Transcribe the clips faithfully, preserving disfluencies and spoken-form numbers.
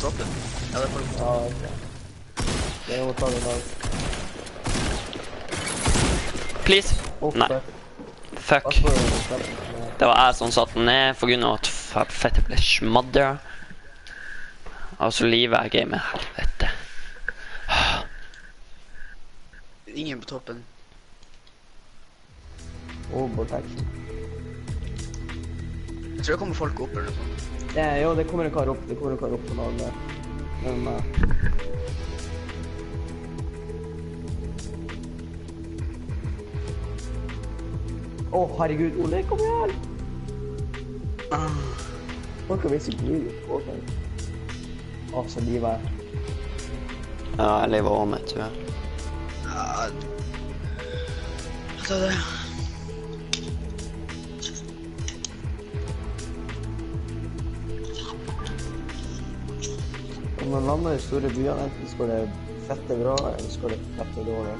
drop it. Ja, det får du ta. Ja, okay. Jeg må ta den der. Please. Oh, nei. Fuck. Det var jeg som satt den ned, for grunn av at fettet ble smadra. Altså, livet er gamet. Helvete. Ingen på toppen. Åh, oh, bare takk. Jeg tror det kommer folk opp, eller noe sånt. Ja, jo, det kommer en kar opp, det kommer en kar opp på laget. Men, uh... Åh, herregud, Ole, kom her! Ah. Folk har visst ikke livet på seg. Åh, så livet er. Ja, jeg lever også med, tror jeg. Ja, jeg tar det. Om man lander i store byer, enten skal det fette bra, eller skal det fette dårlig.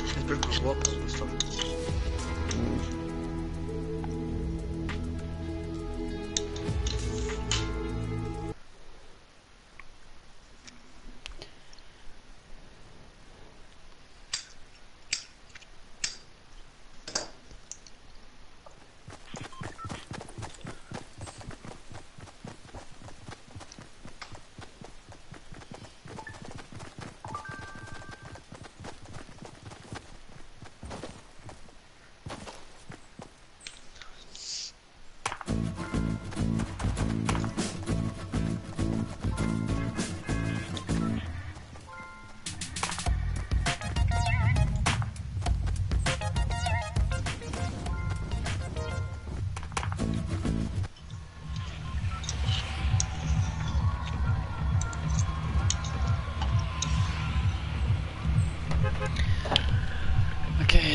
Jeg bruker å håpe som stolt.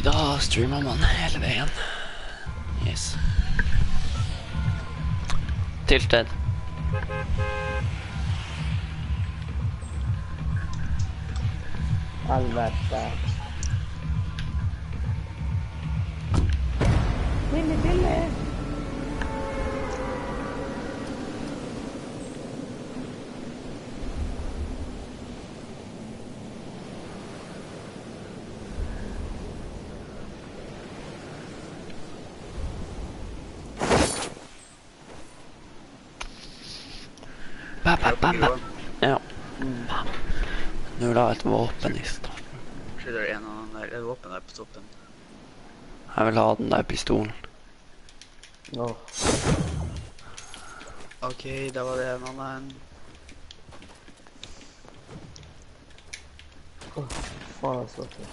Da streamer man hele veien. Yes. Tilted. Helvete. Lille, lille. Ja. Nå la jeg et våpen i starten. Kanskje det er en av den der, er våpen der på toppen? Jeg vil ha den der pistolen. Nå. Ok, da var det en annen. Åh, faen jeg slått det.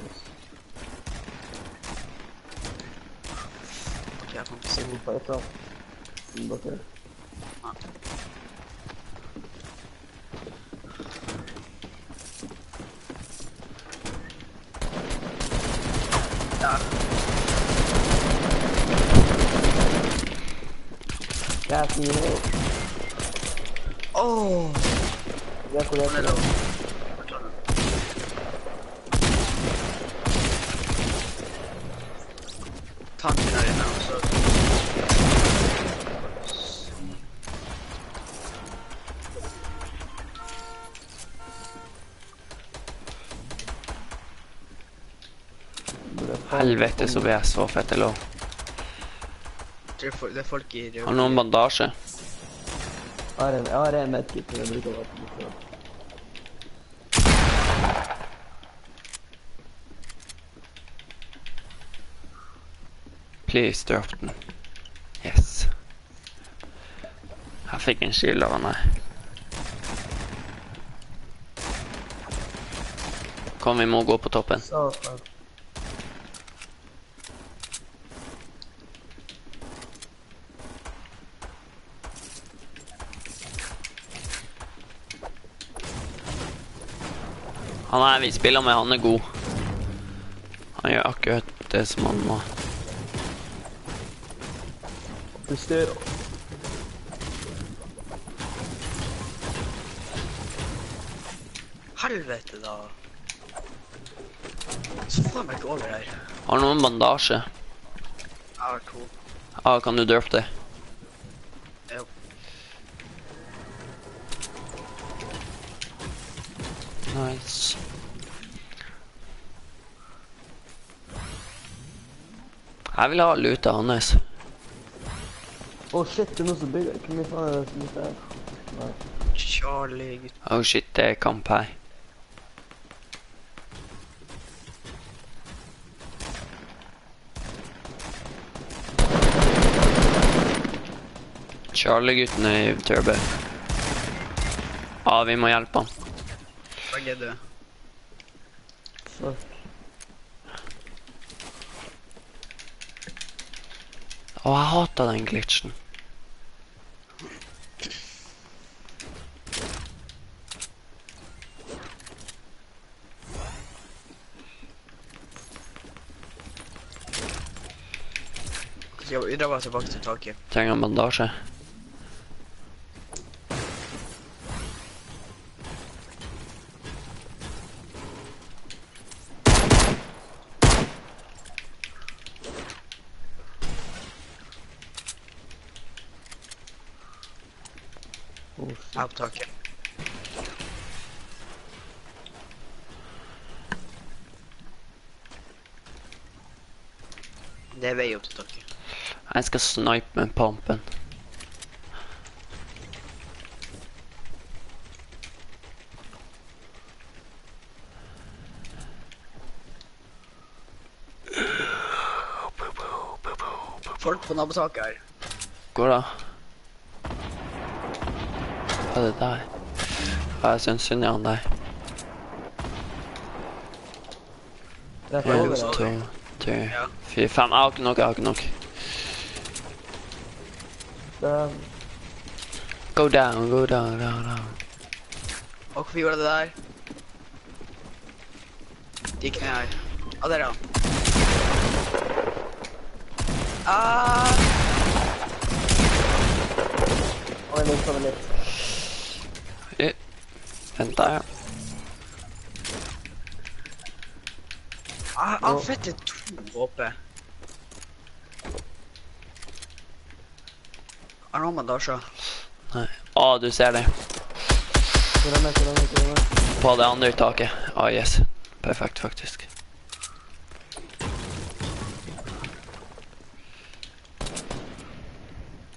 Ok, jeg kan ikke se hvor på et av. Bakker. Nei. That's me. Oh. Yeah, cool. Hello. Pumping out now, so. Helvete, så blir jeg så fett eller? Det er folk i røven. Har noen bandasje? Jeg har en medkit, men jeg bruker å være på det. Please, drop den. Yes. Jeg fikk en shield av henne. Kom, vi må gå på toppen. Så, takk. Han er, vi spiller med, han er god. Han gjør akkurat det som han må. Presterer. Helvete da. Så faen meg ikke over her. Har noen bandasje? Jeg har to. Ah, kan du døpe det? Ow. Nice. Jeg vil ha luta hans. Åh, shit, det er noe som bygger. Ikke mye fra det som ikke er. Charlie, gutt. Åh, shit, det er kamp her. Charlie-gutten er i turbo. Ja, vi må hjelpe han. Begge døde. Fuck. Åh, jeg hater den glitchen. Skal vi dra tilbake til taket? Trenger en bandasje. Taket. Det er vei opp til taket. Jeg skal snipe med pumpen. Folk på nabotaket her. Går da? Hva er det der? Jeg synes synd jeg har deg. Det er over det. to, tre, fire, fem. Jeg har ikke nok, jeg har ikke nok. Go down, go down, down, down. Åh, hvorfor gjorde det der? De gikk ned her. Åh, der er han. Aaaaaah! Åh, jeg lukker meg litt. Vent der, ja. Ah, han fetter to oppe. Er det noe med dasja? Nei. Åh, du ser det. Grønne, grønne, grønne. På det andre taket. Åh, yes. Perfekt, faktisk.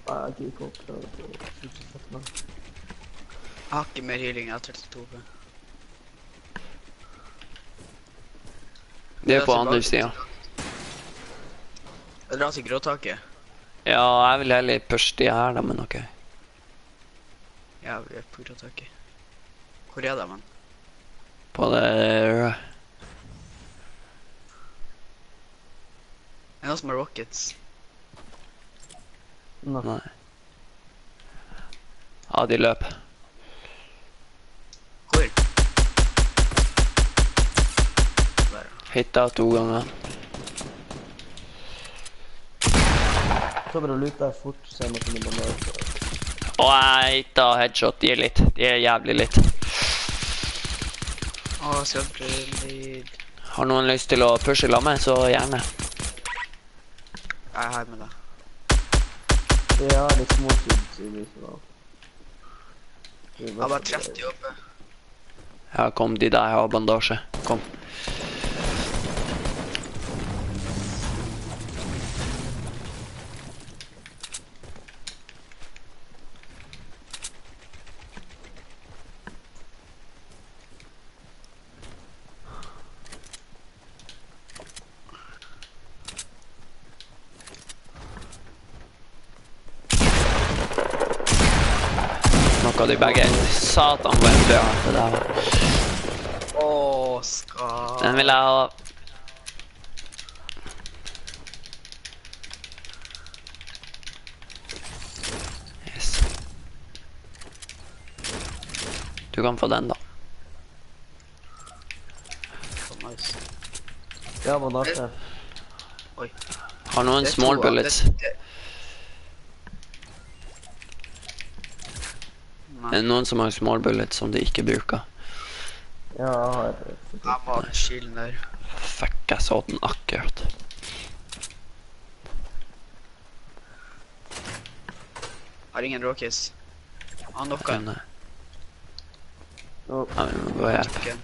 Ah, jeg gikk opp. Jeg har ikke mer healing, jeg har trettito. Det er på andre siden. Jeg drar til gråtaket. Ja, jeg vil heller pushe de her da, men ok. Ja, vi er på gråtaket. Hvor er det, man? På det røde. Det er noe som er rockets. Nei. Ja, de løper. Hitta to ganger. Så bør du lute deg fort, så jeg må finne meg med. Åh, jeg hitta headshot, de er litt, de er jævlig litt. Åh, skal bli litt. Har noen lyst til å pushe la meg, så gjerne. Jeg er her med deg. Jeg har litt småtid i lyset da. Jeg har bare tretti oppe. Ja, kom de der, jeg har bandasje, kom. De begge, satan på en død det der var. Åh, skar. Den vil jeg ha. Yes. Du kan få den da. Så nice. Ja, hva da skjer? Oi. Har noen small bullets? Det er noen som har small bullets som de ikke bruker. Ja, jeg har det. Jeg må ha skillen der. Fuck, jeg så den akkurat. Har ingen råkis. Han dockar. Jag kunde. Ja, men vad är det?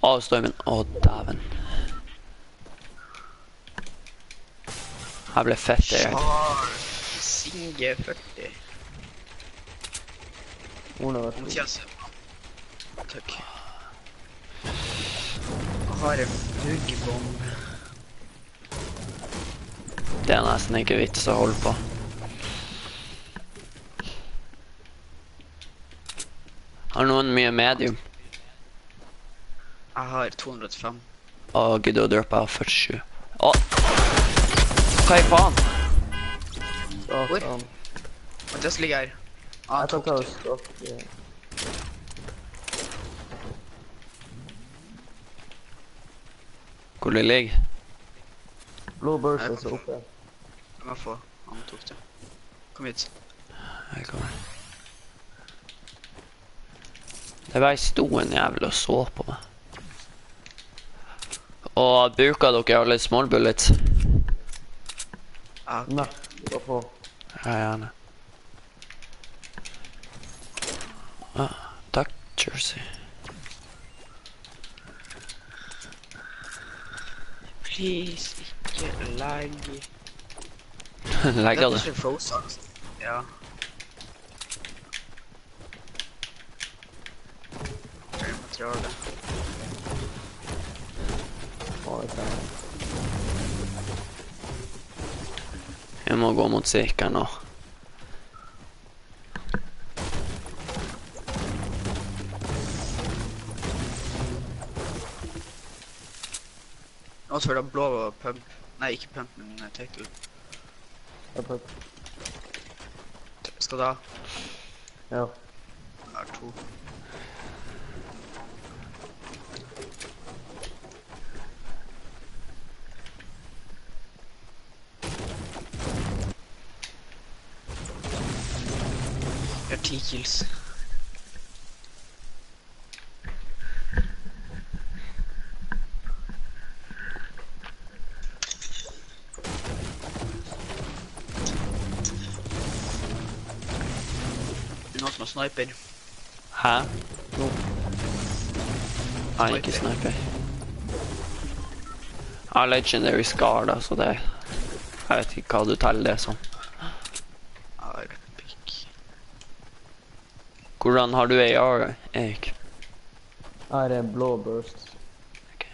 Avstormen. Åh, daven. Han blev fett där. Charlie. Singe fyrtio. Hon har varit. Mathias. Tack. Jag har en flugbomb. Det är nästan inte vits att hålla på. Har någon mer medium? Jag har tvåhundrafem. Åh gud, då droppar jag fyrtiosju. Åh! Vad fan? Var? Mathias ligger här. Ja, jag tar oss. Hvor det ligger? Blå børsen så oppe. Hvem er få? Han tok det. Kom hit. Jeg kommer. Det var jeg sto en jævel og så på meg. Og bruker dere alle small bullets? Ja. Nei, da på. Ja, gjerne. Ah, takk, Jersey. Please, ikke lag. Lagger det? Det er frozen. Ja. Det er materialet. Jeg må gå mot sikker nå. Nå tror jeg det er blå og pump. Nei, ikke pump, men take-do. Ja, pump. Skal du ha? Ja. Det er to. Jeg har ti kills. Sniper. Hæ? No. Nei, ikke sniper. Jeg har legendary scar da, så det er... Jeg vet ikke hva du teller det som. Arpik. Hvordan har du A R, Erik? Jeg er en blå burst. Ok.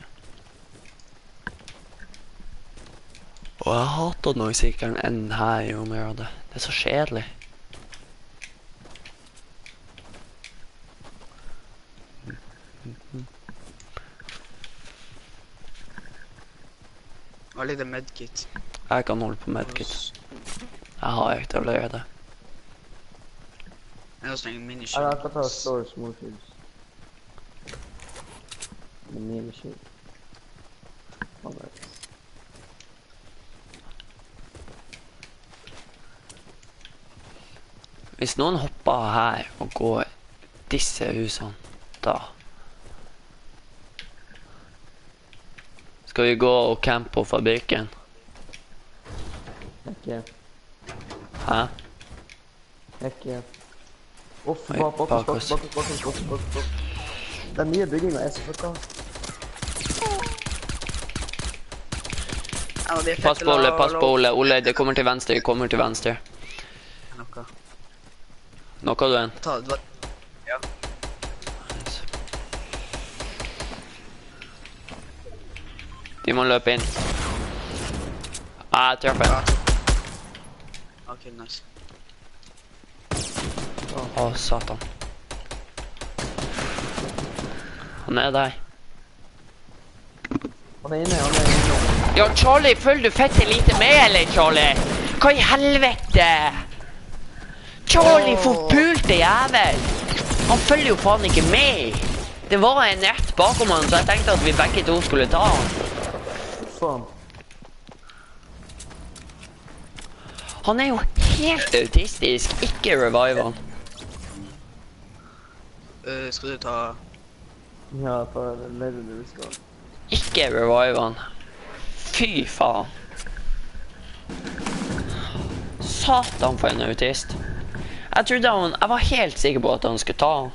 Og jeg hater noe sikkert enn her i området. Det er så kjedelig. Hva er det medkit? Jeg kan holde på medkit. Jeg har ikke til å gjøre det. Jeg har også en miniskyld. Jeg kan ta store små skylds. Miniskyld. Hvis noen hopper her og går disse husene, da skal vi gå og campe på fabrikken? Ikke. Hæ? Ikke. Uff, bak oss, bak oss, bak oss, bak oss. Den nye byggingen er så fucka. Pass på Ole, pass på Ole. Ole, det kommer til venstre, det kommer til venstre. Nokka. Nokka du en? Ta det. Ja. Vi må løpe inn. Ah, jeg treffer jeg. Ok, nice. Åh, oh, satan. Han er der. Han er inne, han er inne. Ja, Charlie, følger du fette lite med, eller, Charlie? Hva i helvete? Charlie forpulte jævel. Han følger jo faen ikke med. Det var en rett bakom han, så jeg tenkte at vi begge to skulle ta han. Han er jo helt autistisk, ikke revive han. Uh, skal du ta... Ja, ta legendary skal. Ikke revive han. Fy faen. satan for en autist. Jeg trodde han, jeg var helt sikker på at han skulle ta han.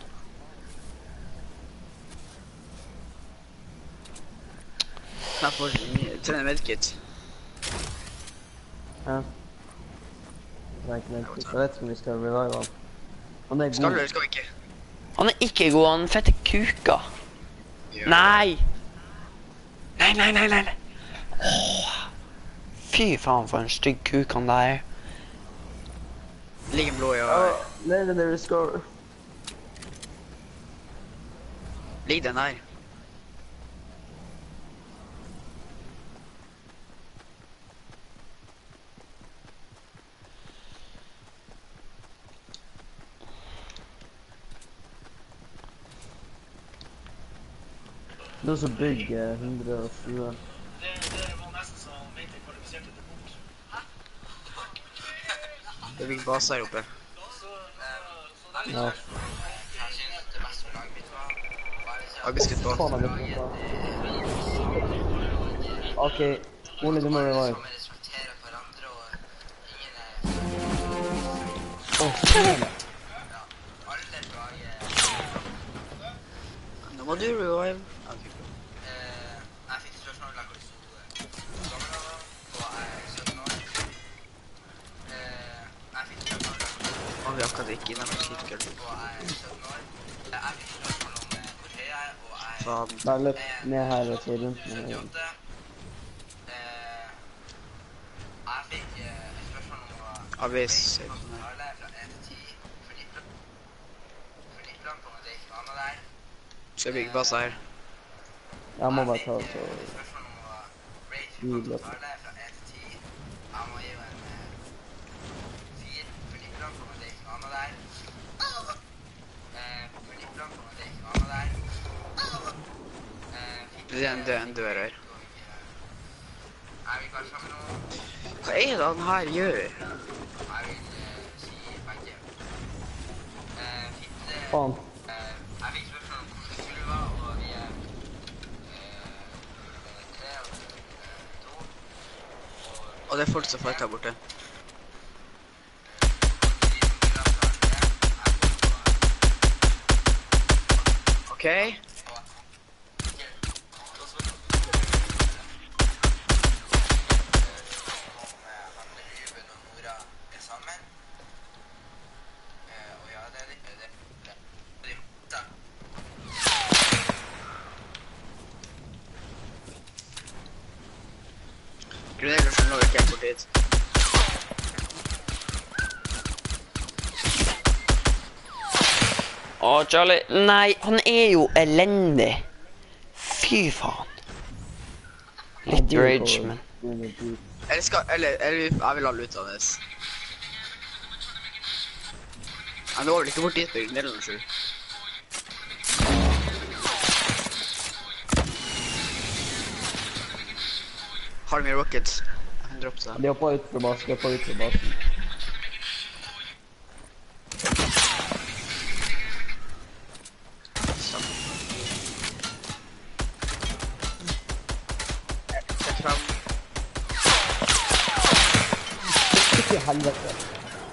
Jeg får trene medkit. Ja. Det er ikke medkit, jeg vet som vi skal revive han. Han er god. Skal du eller skal vi ikke? Han er ikke god, han fette kuka. Ja. Nei! Nei, nei, nei, nei, nei. Åh. Fy faen for en stygg kuk han der. Ligger blå i øyet. Nei, nei, nei, skår. Ligg den her. Det er så bygg, hundre og tjue. Det er bygg base her oppe. Ja. Augustet på. Ok, Ole, du må vi være. Nå må du revive. Vi har akkurat ikke innan skitkøl. Bare løp ned her og se rundt med øynene. Aris. Se bygge pass her. Jeg må bare ta det til biløpet. Det er en død, en dør her. Hva er det han her gjør? Faen. Og det er folk som får ta borte. Ok. Charlie. Nei, han er jo elendig. Fy faen. Litt rage, men... Eller skal... Eller... eller jeg vil ha lutt av det. Nei, det var vel ikke bort dit, men det er noe skjul. Har du mye rockets? Jeg kan droppe seg. De er på utenfor basen, de er på utenfor basen.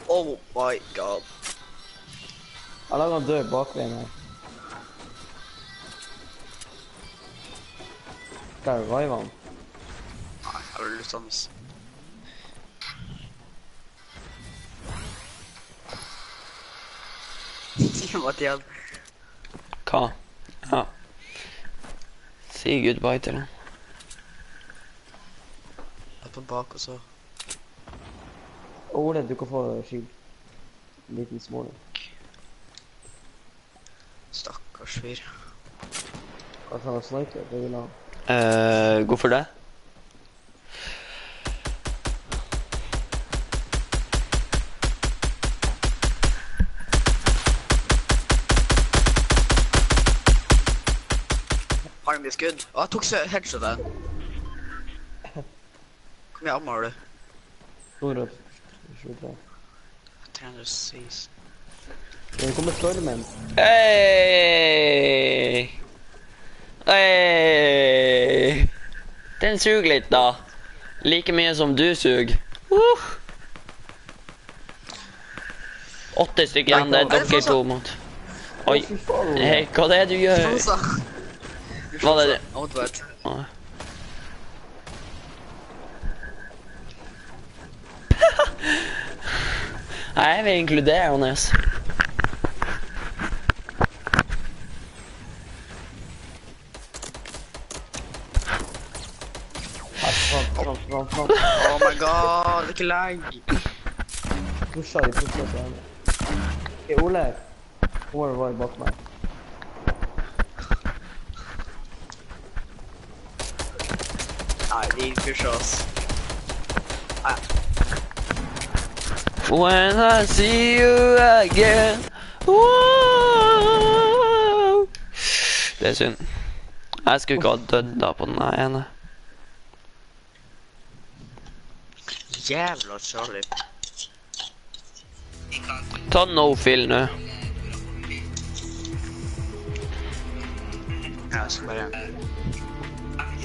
Oh my god. Jeg lager han død bakveien her. Skal jeg revive han? Nei, jeg har lyst til hans. Mathias. Hva? Ja. Si goodbye til han. Jeg er på bak og så. Ole, du kan få skyld. Liten smål. Stakkars fyr. Hva kan han snakke? Det vil han. Eh, gå for det. Har han mye skudd? Å, jeg tok headshot. Kom igjen, ammer du. Hvor er det? tre hundre og seks. Den kommer stormen. Hey! Hey! Den suger litt da. Like mye som du suger. Uh! Åtte stykker igjen, det er dere to mot. Oi, hei, hva er det du gjør? Hva er det? Outward. Nei, jeg vil inkludere Jonas. Oh my god, ikke lag. Pusha de, pusha de. Ok, Ole. Hover var bak meg. Nei, de pusha oss. Nei. When I see you again. Wow. Det er synd. Jeg skulle ikke ha dødd da på den ene. Jævla Charlie. Ta no-fill nå. Ja, så bare. Og det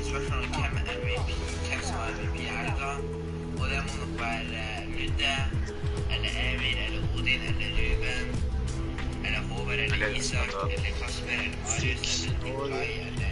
må nok være Ludde, eller Eivir, eller Odin, eller Ruben, eller Hover, eller Isak, eller Kasper, eller Aris, eller eller...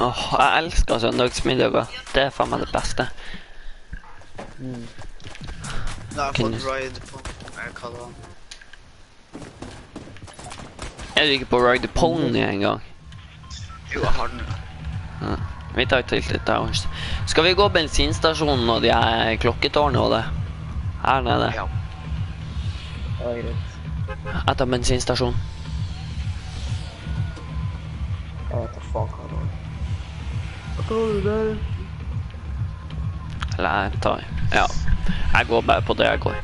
Åh, oh, jeg elsker søndagsmiddager. Det er faen meg det beste. Mm. Da har jeg fått ride på... Jeg kaller han. Er du ikke på Ride the Pony en gang? Jo, jeg har den. Ja. Vi tar til litt der. Skal vi gå bensinstasjonen og de er klokketårnet og det? Her nede. Ja. Det var greit. Jeg tar bensinstasjonen. Jeg vet da faen hva det var. Eller jeg tar, ja, jeg går bare på det jeg går.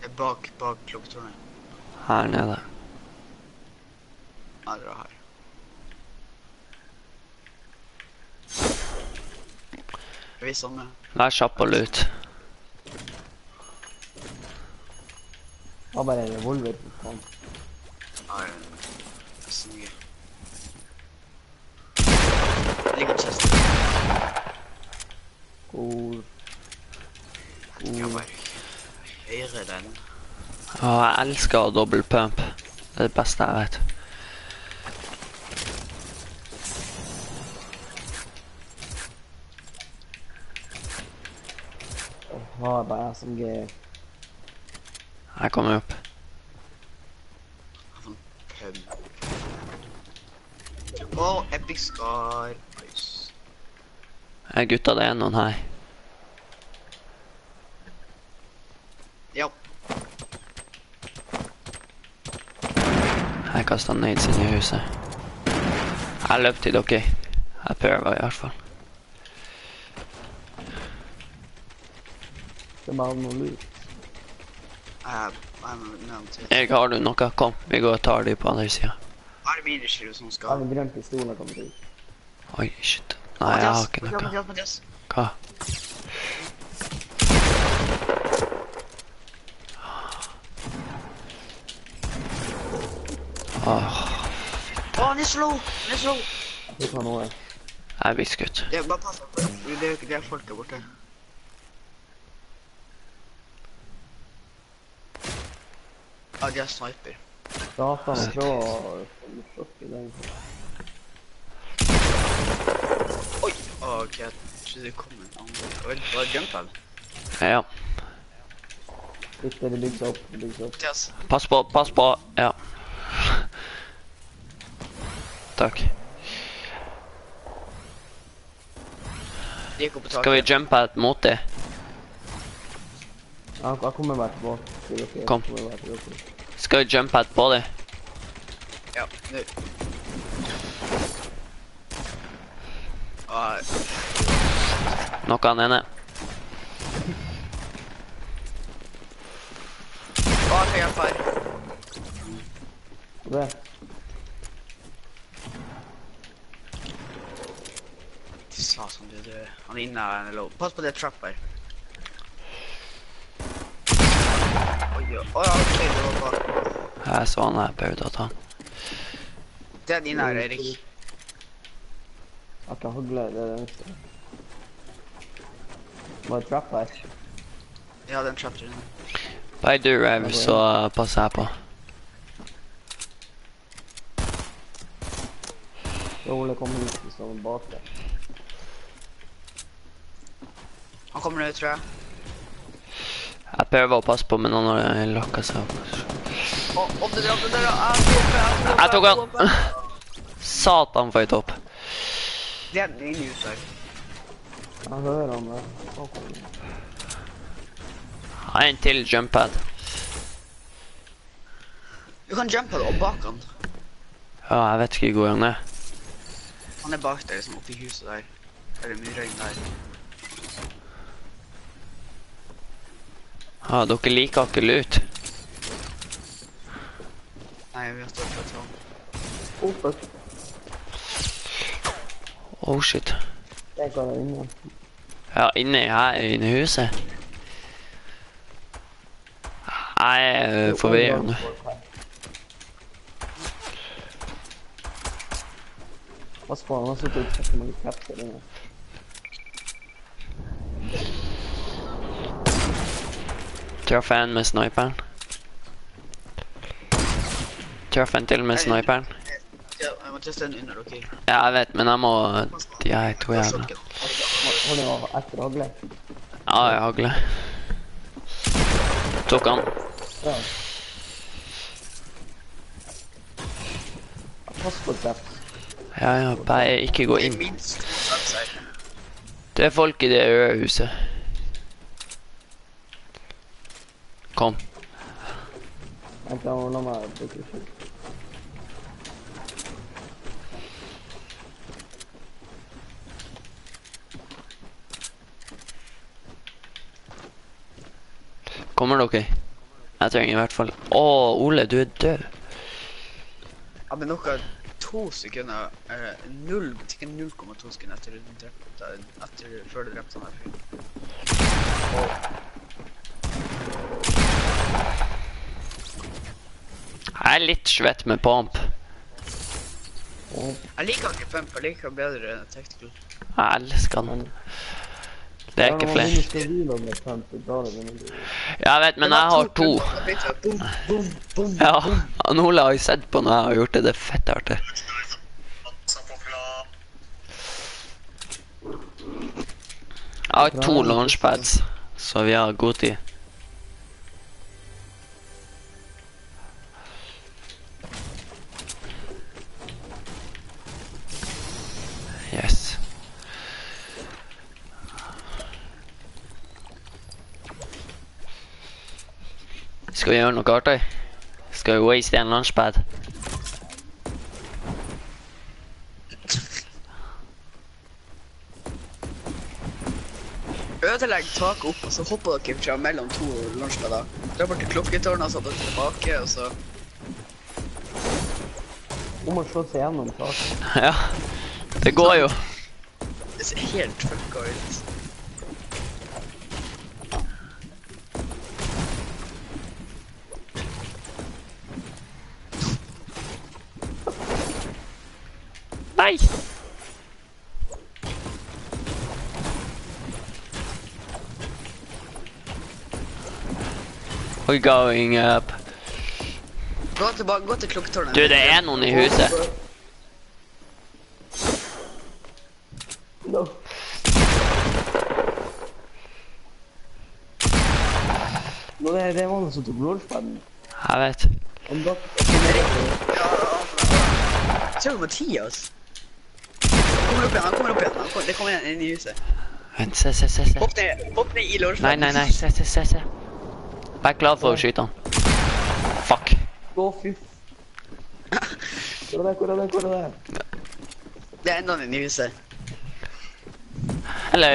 Det er bak, bak klokketårnet. Her nede. Ja, det er her. Vi er samme. Vær kjapp og lut. Hva bare er revolver på faen? Nei, det er snill. Ligger på kjesten. God. God. Høyre den. Åh, jeg elsker å dobbelt pump. Det er det beste jeg vet. Åh, det er som gøy. Jeg kommer opp. Jeg får en pump. Åh, epic scar. Jeg gutta, det er noen her. Jeg kastet Nilsen i huset. Jeg løp til dere. Jeg prøver i hvert fall. Det var noe lurt. Erik, har du noe? Kom, vi går og tar dem på andre siden. Er det mine skjøret som skal? Er det grønt i stolen kommer til? Oi, shit. Nei, jeg har ikke noe. Hva? Åh, fitte. Åh, nislo! Nislo! Det kan noe. Jeg er blitt skutt. Det er bare pass på. Det er jo ikke det folk der borte. Ja, de har sniper. Dataen fra sjokk i den. Oi! Ok, jeg trodde det kom en annen. Vel, det var gunpad. Ja. Litt, det bygges opp, det bygges opp. Yes. Pass på, pass på, ja. Takk. Skal vi jumpe mot det? Ja, jeg kommer bare tilbake. Kom. Skal vi jumpe på det? Ja, nu. Nok han ene. Hva er jeg for? Hva? Satan, du, du. Han er inne her, han er low. Pass på det trapper. Oi, oi, oi, ok, det var bak. Jeg så han her, prøvde å ta. Det er din her, Erik. Akka, hogle, det er den. Var det trapper? Ja, den trapper den. By the way, så passer jeg på. Ole kommer ut, vi står bak det. Han kommer ut, tror jeg. Jeg prøver å passe på, men han har lakket seg opp. Å, opp det der, der, jeg tok han! Satan for et hopp. Det er min uttak. Jeg hører han der. Jeg har en til jumppad. Du kan jumppad opp bak han. Ja, jeg vet ikke hvor han er. Han er bak deg, liksom oppe i huset der. Er det mye regn der? Ja, ah, dere liker ikke lut. Nei, vi har stått på tråd. Oh, fuck. Oh, shit. Jeg går inne. Ja, inne her, inne i huset. Jeg er forvirrende. Hva skal han ha suttet ut? Jeg kommer litt kjapt til denne. Traff en med sniperen. Traff en til med sniperen. Ja, jeg må teste den under, ok? Ja, jeg vet, men jeg må... De er to jævla. Hold det var etter hagle. Ja, jeg hagle. Tok han. Ja. Pass på det. Ja, ja, bare ikke gå inn. Det er folk i det røde huset. Kom. Jeg kan holde meg opp, ikke skjønt. Kommer dere? Jeg trenger i hvert fall... Åh, Ole, du er død. Ja, men dere har to sekunder... null komma to sekunder etter du drepte... Etter før du drepte han her. Åh. Jeg er litt svett med pump. Jeg liker ikke pump, jeg liker bedre tactical. Jeg elsker den. Det er ikke flere. Ja, jeg vet, men jeg har to. Ja, han Ole har jeg sett på når jeg har gjort det, det er fett artig. Jeg har to launchpads, så vi har god tid. Yes. Skal vi gjøre noe artig? Skal vi waste en launchpad? Ødelegg taket opp, og så hopper dere fra mellom to launchpader. Dra bort til klokketårnet, så dere tilbake, og så... Du må slå seg gjennom taket. Ja. Det går jo. Det ser helt fucka ut. Nei! We're going up. Gå tilbake, gå til klokketårnet. Du, det er noen i huset. No. Nå er det vannet som tok rollspannen. Jeg vet. En dag. Se på Mathias. Kommer opp igjen, han kommer opp igjen. Han kommer, det kommer igjen inn i huset. Vent, se, se, se, se. Hopp ned, hopp ned i lårspannen. Nei, nei, nei, se, se, se, se. Vær klar for å skyte han. Fuck. Å, fy. Hvor er det, hvor er det, hvor er det? Det er enda min i huset. Hello.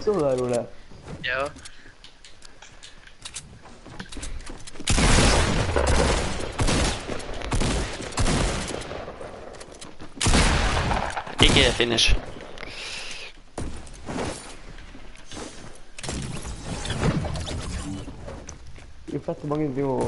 Så du der, Ole? Ja. Ikke finish. Det er fette mange ting å...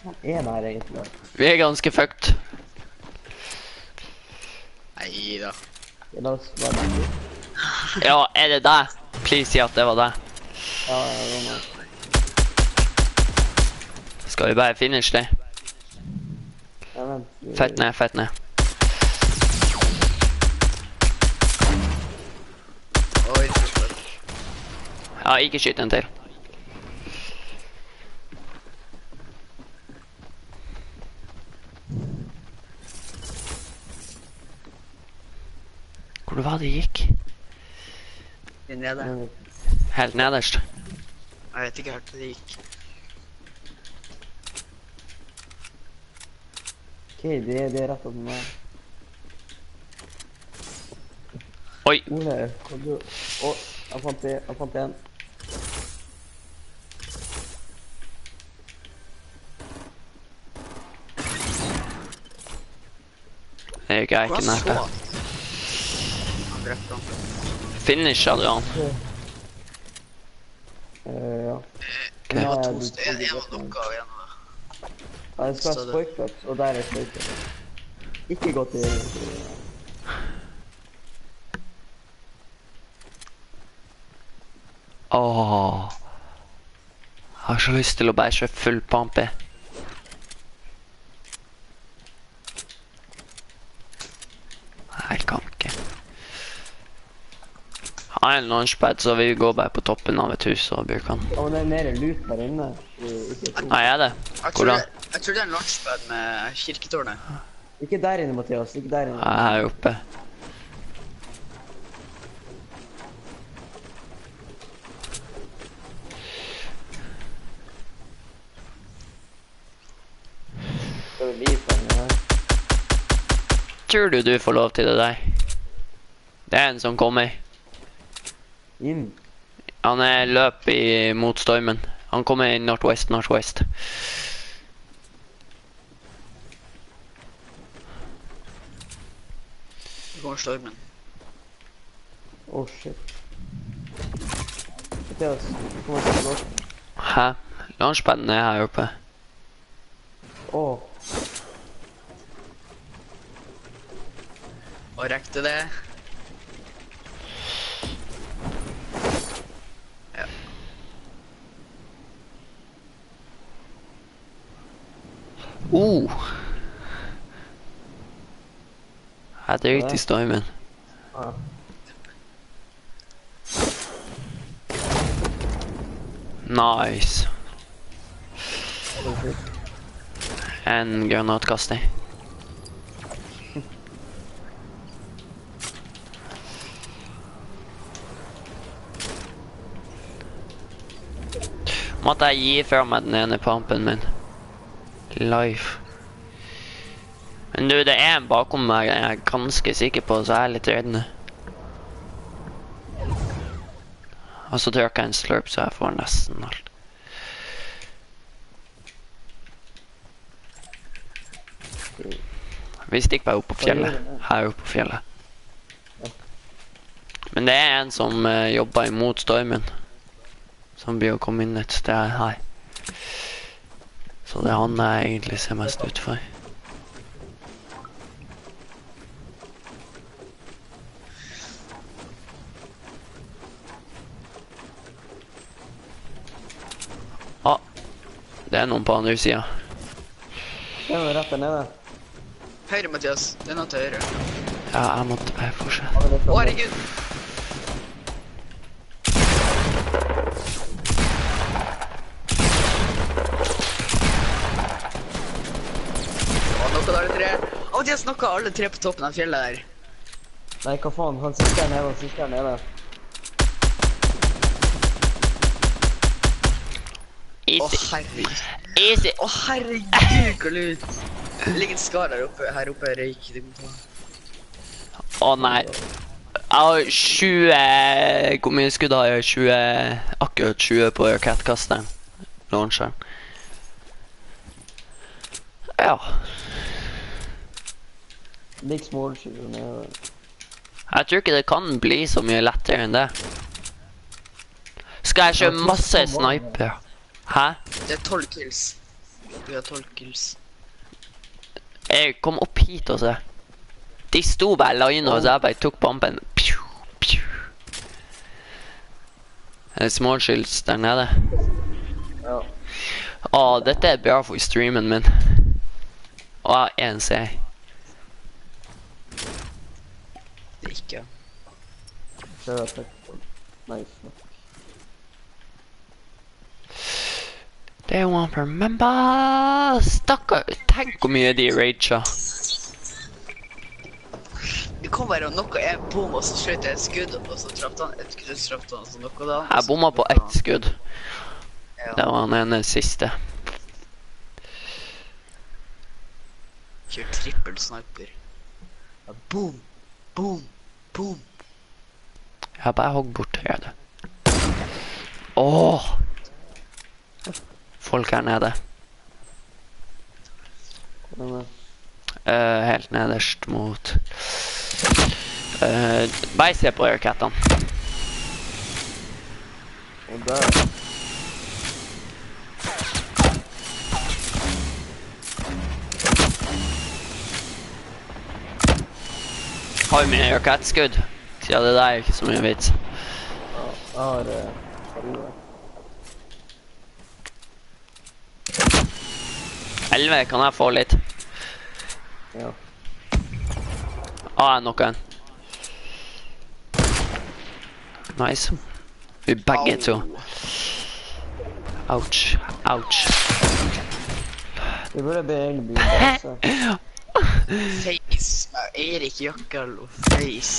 Hva er det her egentlig? Vi er ganske fucked. Neida. La oss være det. Ja, er det deg? Please si at det var deg. Ja, det var meg. Skal vi bare finish det? Ja, vent. Fett ned, fett ned. Ja, ikke skyt den til. Hvor var det gikk? Nede. Helt nederst. Jeg vet ikke helt hvor det gikk. Ok, det er rett opp med meg. Oi! Ole, kom du... Å, jeg fant det, jeg fant det igjen. Jeg er ikke nært det. Han drepte han. Finish, Adrian. Ja. Det var to steder, det var noe av igjen. Ja, det skal være spoikløps, og der er spoikløps. Ikke godt i... Åh. Jeg har så lyst til å bare kjøpe full pampe. Jeg har en launchpad, så vi går bare på toppen av et hus og bruker den. Ja, men det er mer lut der inne. Nei, er det? Hvordan? Jeg tror det er en launchpad med kirketårnet. Ikke der inne, Mathias. Ikke der inne. Jeg er oppe. Skal vi lide på den her? Tror du du får lov til det der? Det er en som kommer. Inn. Han er løp i, mot stormen. Han kommer i northwest, northwest. Det går stormen. Åh, oh, shit. Mathias, kommer til å gå. Hæ? Launchpaden er her oppe. Åh. Oh. Og rekte det. Oh! Jeg drøyte i stormen. Ja. Nice. En granatkast i. Måtte jeg gi fra meg den ene pumpen min. Life. Men du, det er en bakom meg, jeg er ganske sikker på, så jeg er litt reddende. Og så tørker jeg en slurp, så jeg får nesten alt. Vi stikker bare opp på fjellet, her oppe på fjellet. Men det er en som uh, jobber imot stormen, som blir å komme inn et sted her. Så det er han jeg egentlig ser mest ut for. Det er noen på andre siden. Det er jo rett der nede. Høyre, Mathias. Det er noe til høyre. Ja, jeg måtte bare fortsette. Å, herregud! Å, noe der er tre. Å, Mathias, noe alle tre på toppen av fjellet der. Nei, hva faen? Han sitter her nede, han sitter her nede. Å, herregud. Easy. Å, herregud, gå ut. Det ligger en skar der oppe, her oppe, Erik. Å, nei. Jeg har tjue... Hvor mye skudd har jeg? tjue... Akkurat tjue på rakettkasteren. Launcheren. Ja. Liks mål tjue ned. Jeg tror ikke det kan bli så mye lettere enn det. Skal jeg kjøre masse sniper? Hæ? Det er tolv kills. Du har tolv kills. Jeg kom opp hit og se. De sto bare line og så jeg bare tok bomben. Piu, piu. Det er small shields der nede. Ja. Å, dette er bra for streamen min. Å, en seg. Det er ikke. Det er perfekt. Nice. They won't remember. Stakkar, tenk hvor mye de rager. Det kom bare noe, jeg bomma, så skjøt jeg et skudd, og så trappte han et skudd, så trappte han, så noe da. Jeg bomma på ett skudd. Ja. Det var den ene siste. Kjør trippel sniper. Ja, boom, boom, boom. Jeg bare hogg bort her, det. Åh! Folk her nede. Uh, helt nederst mot... Uh, bare se på øyekattene. Og der. Har vi mye øyekattskudd? Siden det der er ikke så mye vits. Ja, det er det. elleve kan jeg få litt. Ja. Ah, noen. Nice. Vi begge to. Ouch. Ouch. Vi burde be egentlig bli. Feis. Erik, Jakkal og feis.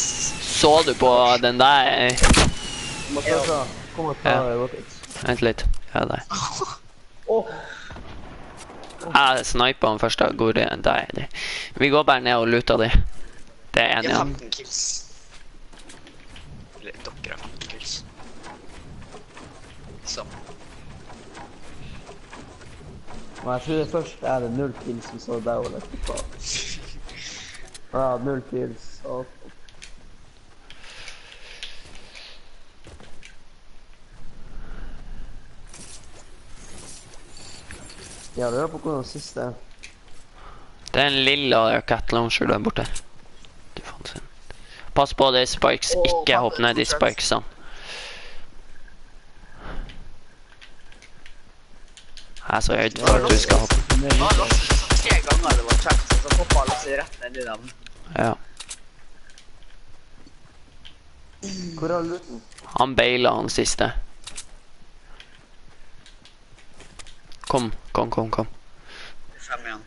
Så du på den der? Mathias, kom og ta det. Vent litt. Ja, der. Åh. Jeg sniper han først da, går det enn deg. Vi går bare ned og luter de. Det er en igjen. Jeg har femten kills. Eller dere har femten kills. Så. Men jeg tror det først er det null kills som så deg og lette på. Ja, null kills. Ja, det er på hvordan siste. Det er en lilla cat launcher der borte. Du fant sin. Pass på de spikes, ikke hopp ned de spikesene. Jeg er så høyt for at du skal hoppe. Det var Lasse som tre ganger det var kjekt, så hoppet Lasse rett ned i dem. Ja. Hvor er luten? Han beilet han siste. Kom, kom, kom, kom. Fem igjen.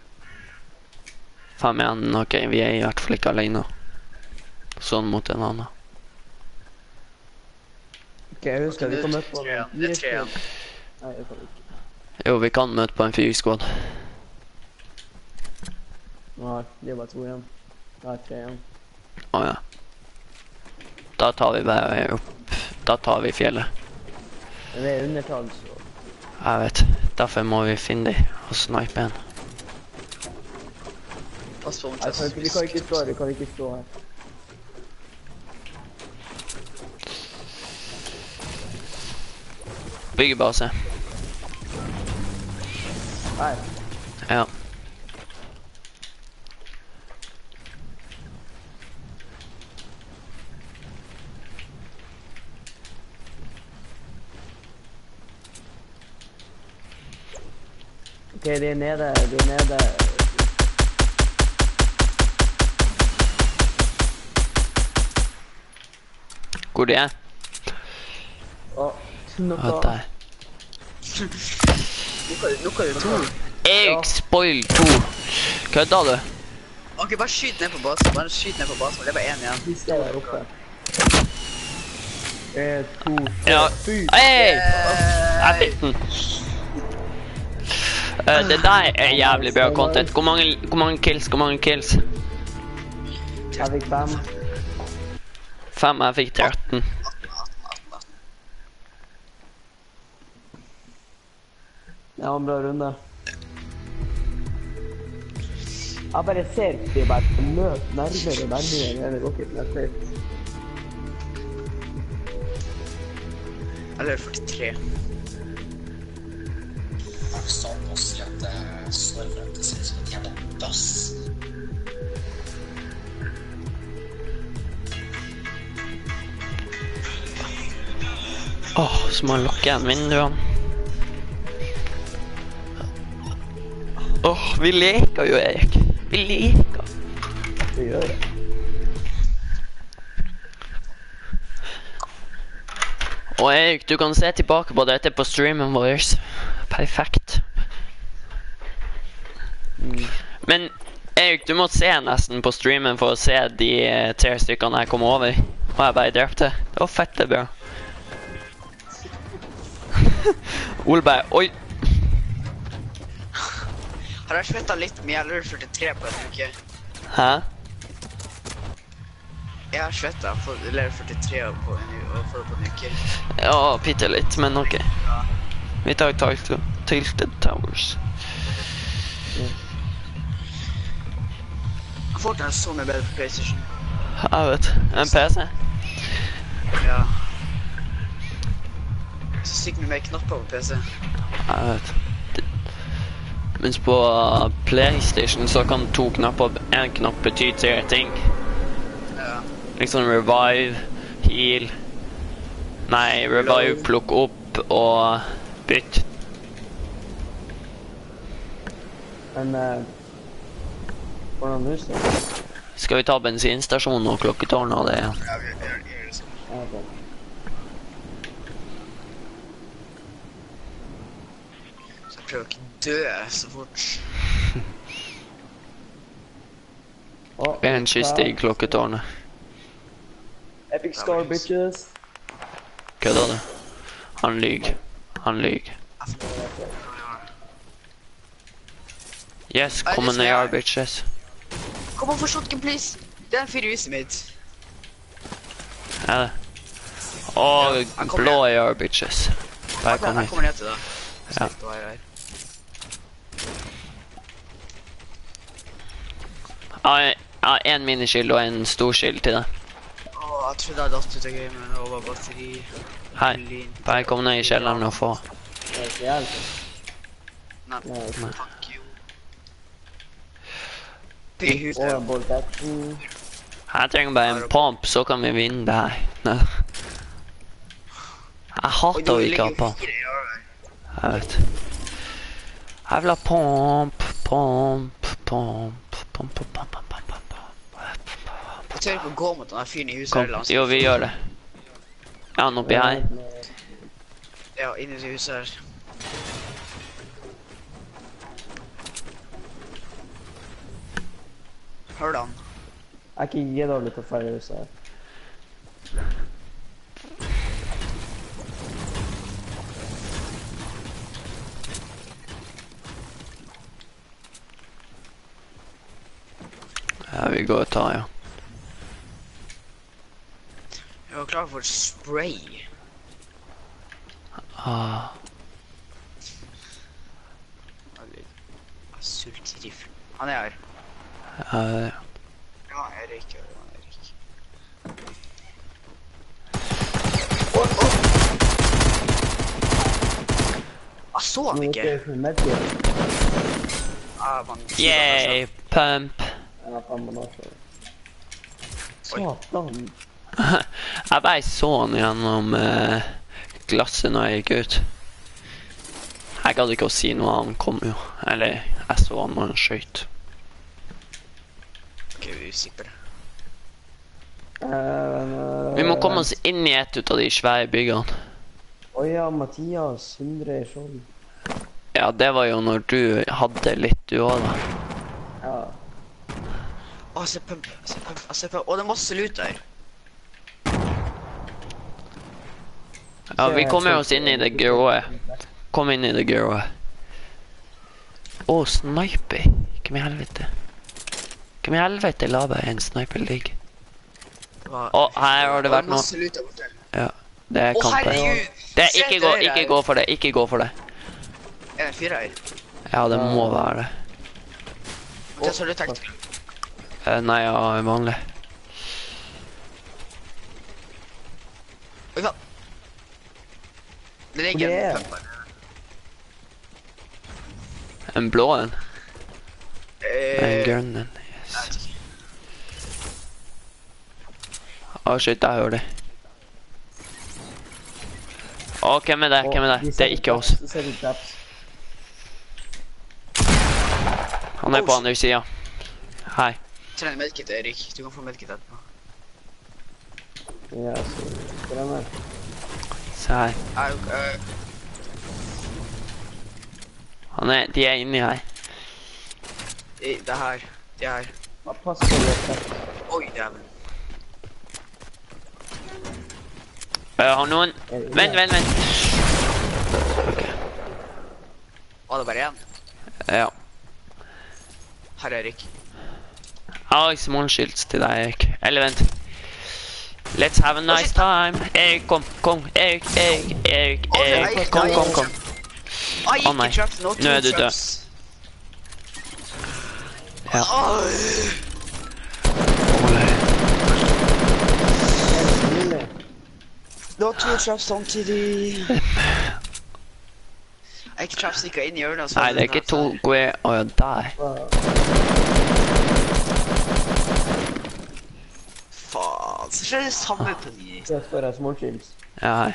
Fem igjen, ok. Vi er i hvert fall ikke alene. Sånn mot en annen. Ok, jeg husker vi kan møte på en fyr. Det er tre igjen. Nei, jeg kan ikke. Jo, vi kan møte på en fyrskåd. Nei, det er bare to igjen. Nei, tre igjen. Åja. Da tar vi bare opp. Da tar vi fjellet. Det er undertall, så. Jeg vet, derfor må vi finne dem og snipe en. Pass på om det er så mye. Vi kan ikke stå her, vi kan ikke stå her. Byggebase. Nei. Ja. Ok, de er nede, de er nede. Hvor de er? Åh, snukka. Hva der? Nukka du to? Erik, spoil to. Kødda du? Ok, bare skyt ned på basen, bare skyt ned på basen. Det er bare en igjen. Vi skal være oppe. En, to, tre, fyr. Hei! Jeg fikk den. Det der er jævlig bra content. Hvor mange, hvor mange kills, hvor mange kills? Jeg fikk fem. Fem, jeg fikk tretten. Det var en bra runde. Jeg bare ser ikke, jeg bare møter nærmere, nærmere, det går ikke til neste hit. Jeg løper førtitre. Jeg sa på å si at jeg står frem til sin som et jævlig dass. Åh, så må jeg lukke igjen vinduene. Åh, vi leker jo, Erik. Vi leker. Vi gjør det. Og Erik, du kan se tilbake på dette på streamen vår. Perfekt. Men Erik, du må se nesten på streamen for å se de tre stykkene jeg kom over. Og jeg bare drepte. Det var fett det bra. Ole bare, oi. Har jeg svettet litt mye? Jeg lurer førtitre på en uke. Hæ? Jeg har svettet, jeg lurer førtitre på en uke. Ja, pitte litt, men ok. Vi tar tiltet, tiltet towers. Jeg får den så mye bedre på PlayStation. Jeg vet, en P C. Ja. Så sykt mye mer knapper på P C. Jeg vet. Mens på PlayStation så kan to knapper, en knapp bety tre ting. Ja. Liksom revive, heal. Nei, revive, plukk opp og... Bytt. Men, eh, hvordan husker du? Skal vi ta bensinstasjonen og klokketårnet av det igjen? Ja, vi gjør det. Ja, det er det. Så jeg prøver ikke å dø så fort. En kiste i klokketårnet. Epic score, bitches. Kødda det. Han lyg. Han lyg. Yes, come on A R, bitches. Kom og få shotgun, please. Det er fire huset mitt. Er det? Åh, blå A R, bitches. Bare kom hit. Jeg kommer ned til deg. Ja. Jeg har en miniskild og en stor skild til deg. Åh, jeg trodde jeg hadde datt ut av gamen. Det var batteri. Hei, bare kom ned i kjelleren og få. Det er ikke hjelp. Nei, fuck you. Det er huset. Jeg trenger bare en pump, så kan vi vinne det her. Jeg hater å ikke ha pump. Jeg vet. Jeg vil ha pump, pump, pump, pump, pump, pump, pump, pump. Jeg tør ikke å gå mot denne fyren i huset. Jo, vi gjør det. Ja, han oppi her. Ja, inne i huset her. Hør da han. Jeg er ikke gitt av litt å feire huset her. Ja, vi går og tar, ja. Jeg var klar for spray. Ah. Sultrifl. Han er her. Ja, det er. Ja, Erik. Jeg så han ikke. Yay, pump. Satan. Jeg bare så han gjennom uh, glasset når jeg gikk ut. Jeg gadd ikke å si noe, han kom jo. Eller, jeg så han når han skjøyt. Ok, vi slipper det. Uh, vi må komme oss inn i et ut av de svære byggene. Åja, Mathias, hundre i sånn. Ja, det var jo når du hadde litt du også da. Ja. Åh, oh, se pump, se pump, se pump. Åh, oh, det er masse lut der. Ja, vi kommer oss inn i det grå. Kom inn i det grå. Åh, oh, sniper. Hvem i helvete? Hvem i helvete la bare en sniper ligge? Åh, oh, her har det vært noe. Ja, det er kampen. Det er, ikke gå, ikke gå for det, ikke gå for det. Er det fire her? Ja, det må være det. Hva har du tenkt? Nei, ja, vanlig. Oi, faen. Det ligger en pump her. En blå en? En grønn en, yes. Åh, shit, jeg hører det. Åh, hvem er det? Hvem er det? Det er ikke oss. Han er på andre siden. Hei. Trenger medkittet, Erik. Du kan få medkittet etterpå. Ja, så trenger. Se her. Han er, de er inni her. Det er her. Det er her. Hva passer det? Oi, jævlig. Jeg har noen... Vent, vent, vent! Ok. Å, det er bare en? Ja. Her, Erik. Jeg har smålskylds til deg, Erik. Eller vent. Let's have a nice time! Erik, kom, kom! Erik, Erik, Erik, Erik! Kom, kom, kom! Å nei, nå er du død. Ja. Du har to traps samtidig. Jeg er ikke traps ikke inn i hjørnet. Nei, det er ikke to gode. Åja, der. Faen, så skjer det samme på de. Det står her små skills. Ja, hei.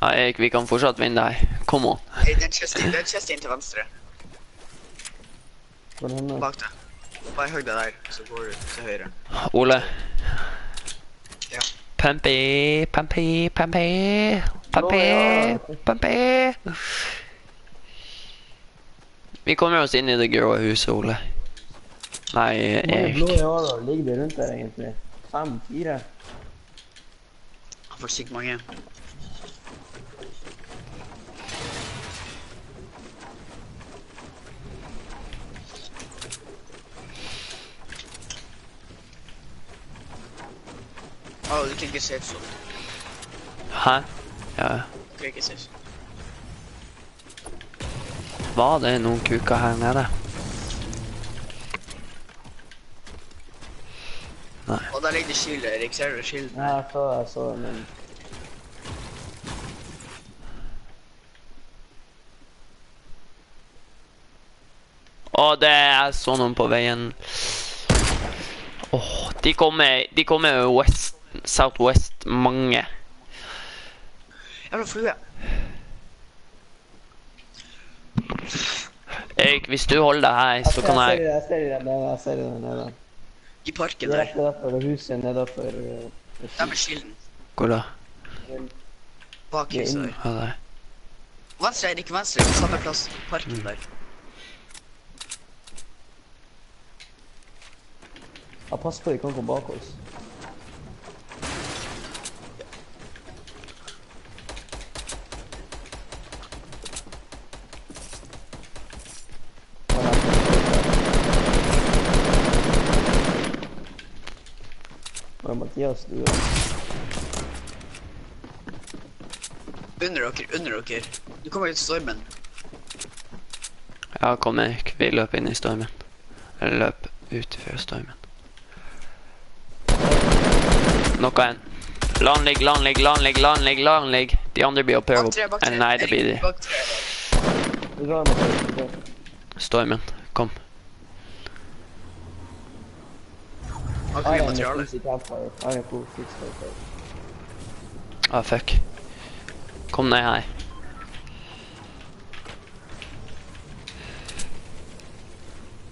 Ja, Erik, vi kan fortsatt vinne deg. Kom on. Den kjester inn til venstre. Bak deg. Bare høg deg der, så går du til høyre. Ole. Ja. Pumpi, pumpi, pumpi, pumpi, pumpi. Vi kommer oss inn i det grå huset, Ole. Nei, Erik. Hvor blå da? Ligger det rundt der egentlig? Fem, fire. Jeg får sykt mange. Åh, du kan ikke se sånn. Hæ? Ja. Du kan ikke se sånn. Var det noen kuker her nede? Nei. Åh, der ligger det skild, Erik. Ser du skilden? Nei, jeg så det, jeg så det, men... Åh, det er sånn noen på veien. Åh, de kommer, de kommer west. Southwest, mange. Jeg har en flue. Erik, hvis du holder deg her, så kan jeg... Jeg ser deg nede, jeg ser deg nede. I parken der. Det er derfor huset nede for... Det er med skilden. Hvor da? Bak huset der. Venstre, Erik, venstre. Samme plass, parken der. Ja, pass på, de kan komme bak oss. Mathias, du er under dere, under dere. Du kommer ut i stormen. Ja, kom Erik, vi løper inn i stormen. Eller løp ut før stormen. Nok av en. Landligg, landligg, landligg, landligg, landligg. De andre blir å prøve opp. Nei, det blir de. Stormen, kom. I'll clean the Charlie. I am på six campfire. Ah, fuck. Kom ned her.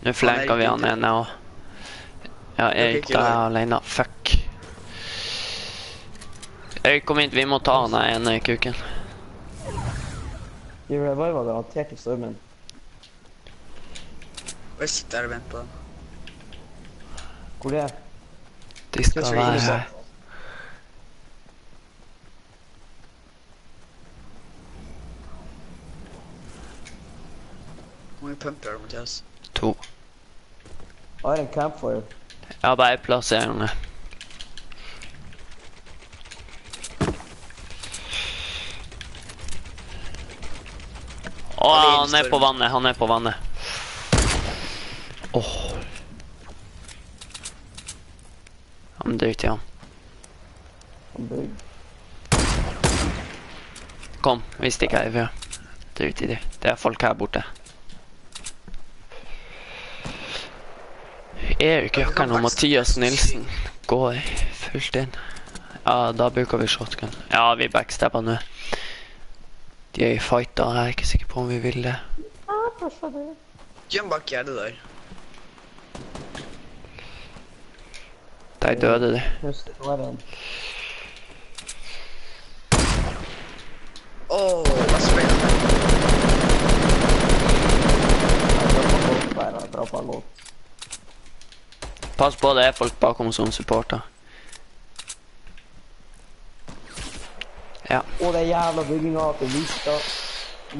Nå flanker vi han ene og... Ja, Erik er alene. Fuck. Erik, kom hit. Vi må ta han ene i kuken. Vi reviver det, han tek i stormen. Hvor sitter jeg og venter på den? Hvor er det? De skal være her. Hvor mange pumper er det, Mathias? To. Å, er det en campfire? Ja, bare jeg plasserer henne. Å, han er på vannet, han er på vannet. Åh. Han driter i han. Han driter. Kom, vi stikker her ved. Driter i det. Det er folk her borte. Erik, Jakkal og Mathias Nilsen går fullt inn. Ja, da bruker vi shotgun. Ja, vi backstabber nå. De er i fighter, jeg er ikke sikker på om vi vil det. Ja, forstå det. Gjem bak gjerdet der. De døde, de. Just, nå er den. Åh, hva spiller det? Jeg dropper låt. Pass på, det er folk bakom som supporter. Ja. Åh, det er jævla bygginga til Vista.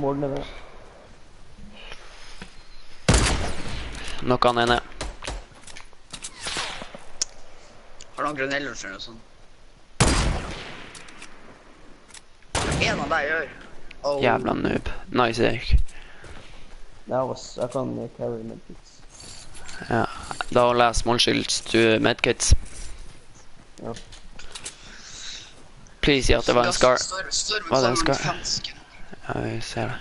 Morten er med. Nok han er ned. Har du noen grunnheller eller noe sånt? En av deg gjør. Oh. Jævla noob. Nice, Erik. Jeg kan carry med pizza. Ja, da holder jeg small shields to medkits. Ja. Please, si at det var en skar. Var det en skar? Ja, vi ser det.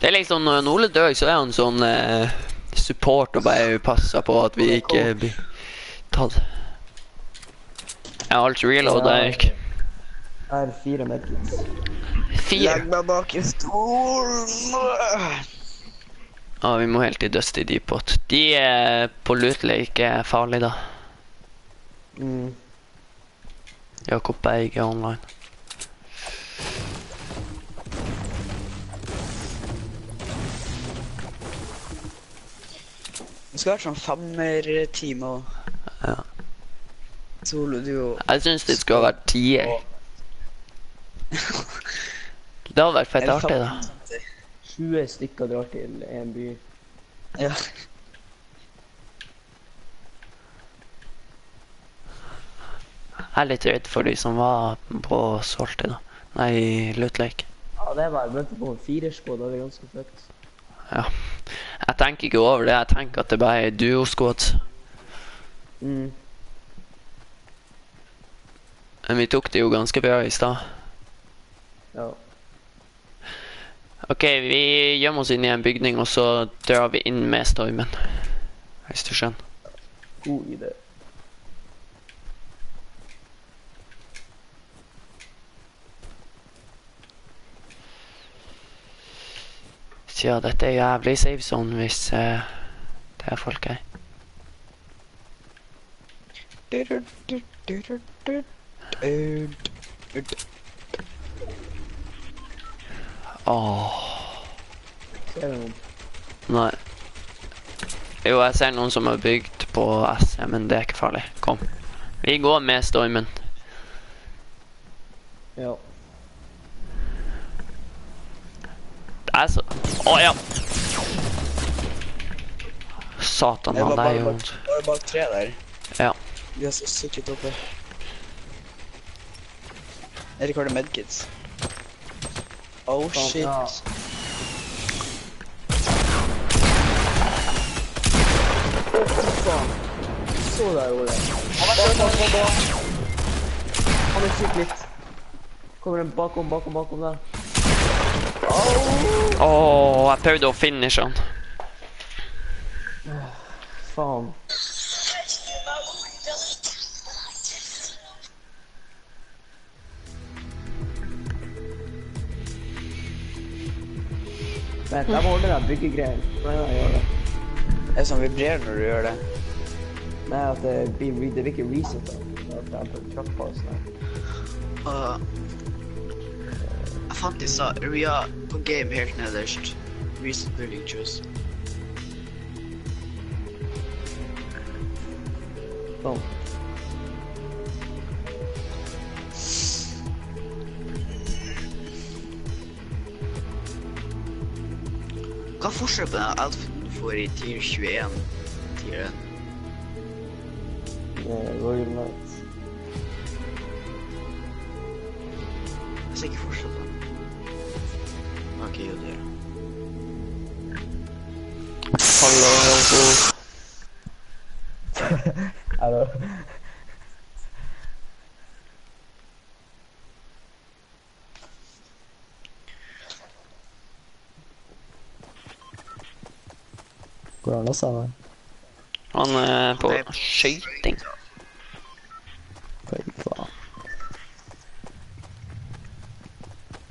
Det er liksom, når Ole dør, så er han sånn eh, support og bare passer på at vi ikke eh, blir tatt. Jeg har alt reloadet, Erik. Jeg har fire medkits. Fire? Legg meg bak i stolen! Ja, vi må helt i døst i dypåt. De er på lutløyke er farlige da. Mm. Jakob Berg er online. Det skal være sånn femmer-time og... Ja. Solo-duo. Jeg synes det skulle ha vært tier. Det har vært fett artig da. tjue stykker drar til en by. Ja. Jeg er litt redd for de som var på Solte da. Nei, Lutløyke. Ja, det var bare på fire-sko, da var det ganske fett. Ja. Jeg tenker ikke over det, jeg tenker at det bare er duo-skått. Mm. Men vi tok det jo ganske bra i sted. Ja. Ok, vi gjemmer oss inn i en bygning, og så drar vi inn med stormen. Hvis du skjønner. God idé. Ja, dette er jævlig safe zone hvis uh, det er folk her. Åh. Ser du noen? Nei. Jo, jeg ser noen som har bygd på S, men det er ikke farlig. Kom. Vi går med stormen. Ja. Det er så... Åh, ja! Satan, han der er jo... Det var bare tre der. Ja. Vi er så sikkert oppe. Erik har det medkits. Oh shit. Så der, Ole. Han er sykt litt. Kommer den bakom, bakom, bakom der. Åh, jeg prøvde å finish han. Faen. Vent, jeg må holde deg byggegreier. Hvordan jeg gjør det? Det er sånn vibrerer når du gjør det. Nei, at det blir ikke reset da. Det er at jeg tråkker på oss der. Jeg fant i sted, area på game helt nederst. Reset building choose. Sånn. Hva er forskjell på denne outfiten du får i tier tjueen? Tieren? Det er Royal Knight. Jeg ser ikke forskjell på den. Den har ikke gjort det. Hallo, hallo. Hallo. Hvor er det oss, han? Han er på skjøyting. Fy faen.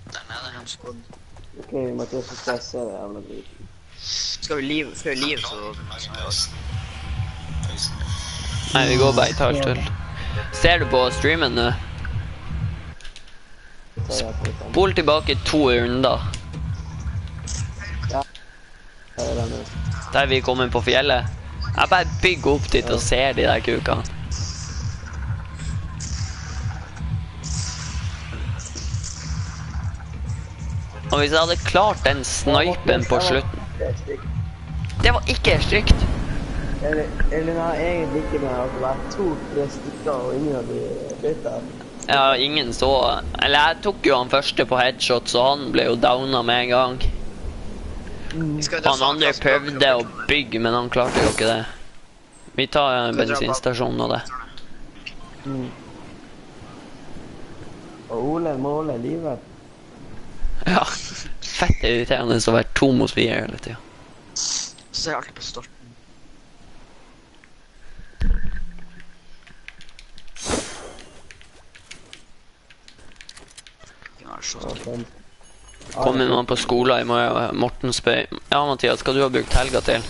Der nede er han skodd. Ok, vi måtte også stresse det jævla briten. Skal vi liv, skal vi liv, så... Nei, vi går bare i talt til. Ser du på streamen nå? Spol tilbake to runder. Ja. Det er det nå. Der vi kommer på fjellet. Jeg bare bygger opp dit og ser de der kukene. Og hvis jeg hadde klart den snipen på slutten. Det var ikke stygt. Eller, eller nei, egentlig ikke, men at det var to-tre stykker og ingen hadde blitt av. Ja, ingen så. Eller jeg tok jo han første på headshot, så han ble jo downa med en gang. Han andre prøvde å bygge, men han klarte jo ikke det. Vi tar bensinstasjonen og det. Og Ole måler livet. Ja, fett irriterende å være to mot fire hele tiden. Så ser jeg alltid på starten. Ja, sånn. Kommer man på skolen i morgen, Morten spør. Ja, Mathias, hva du har brukt helga til?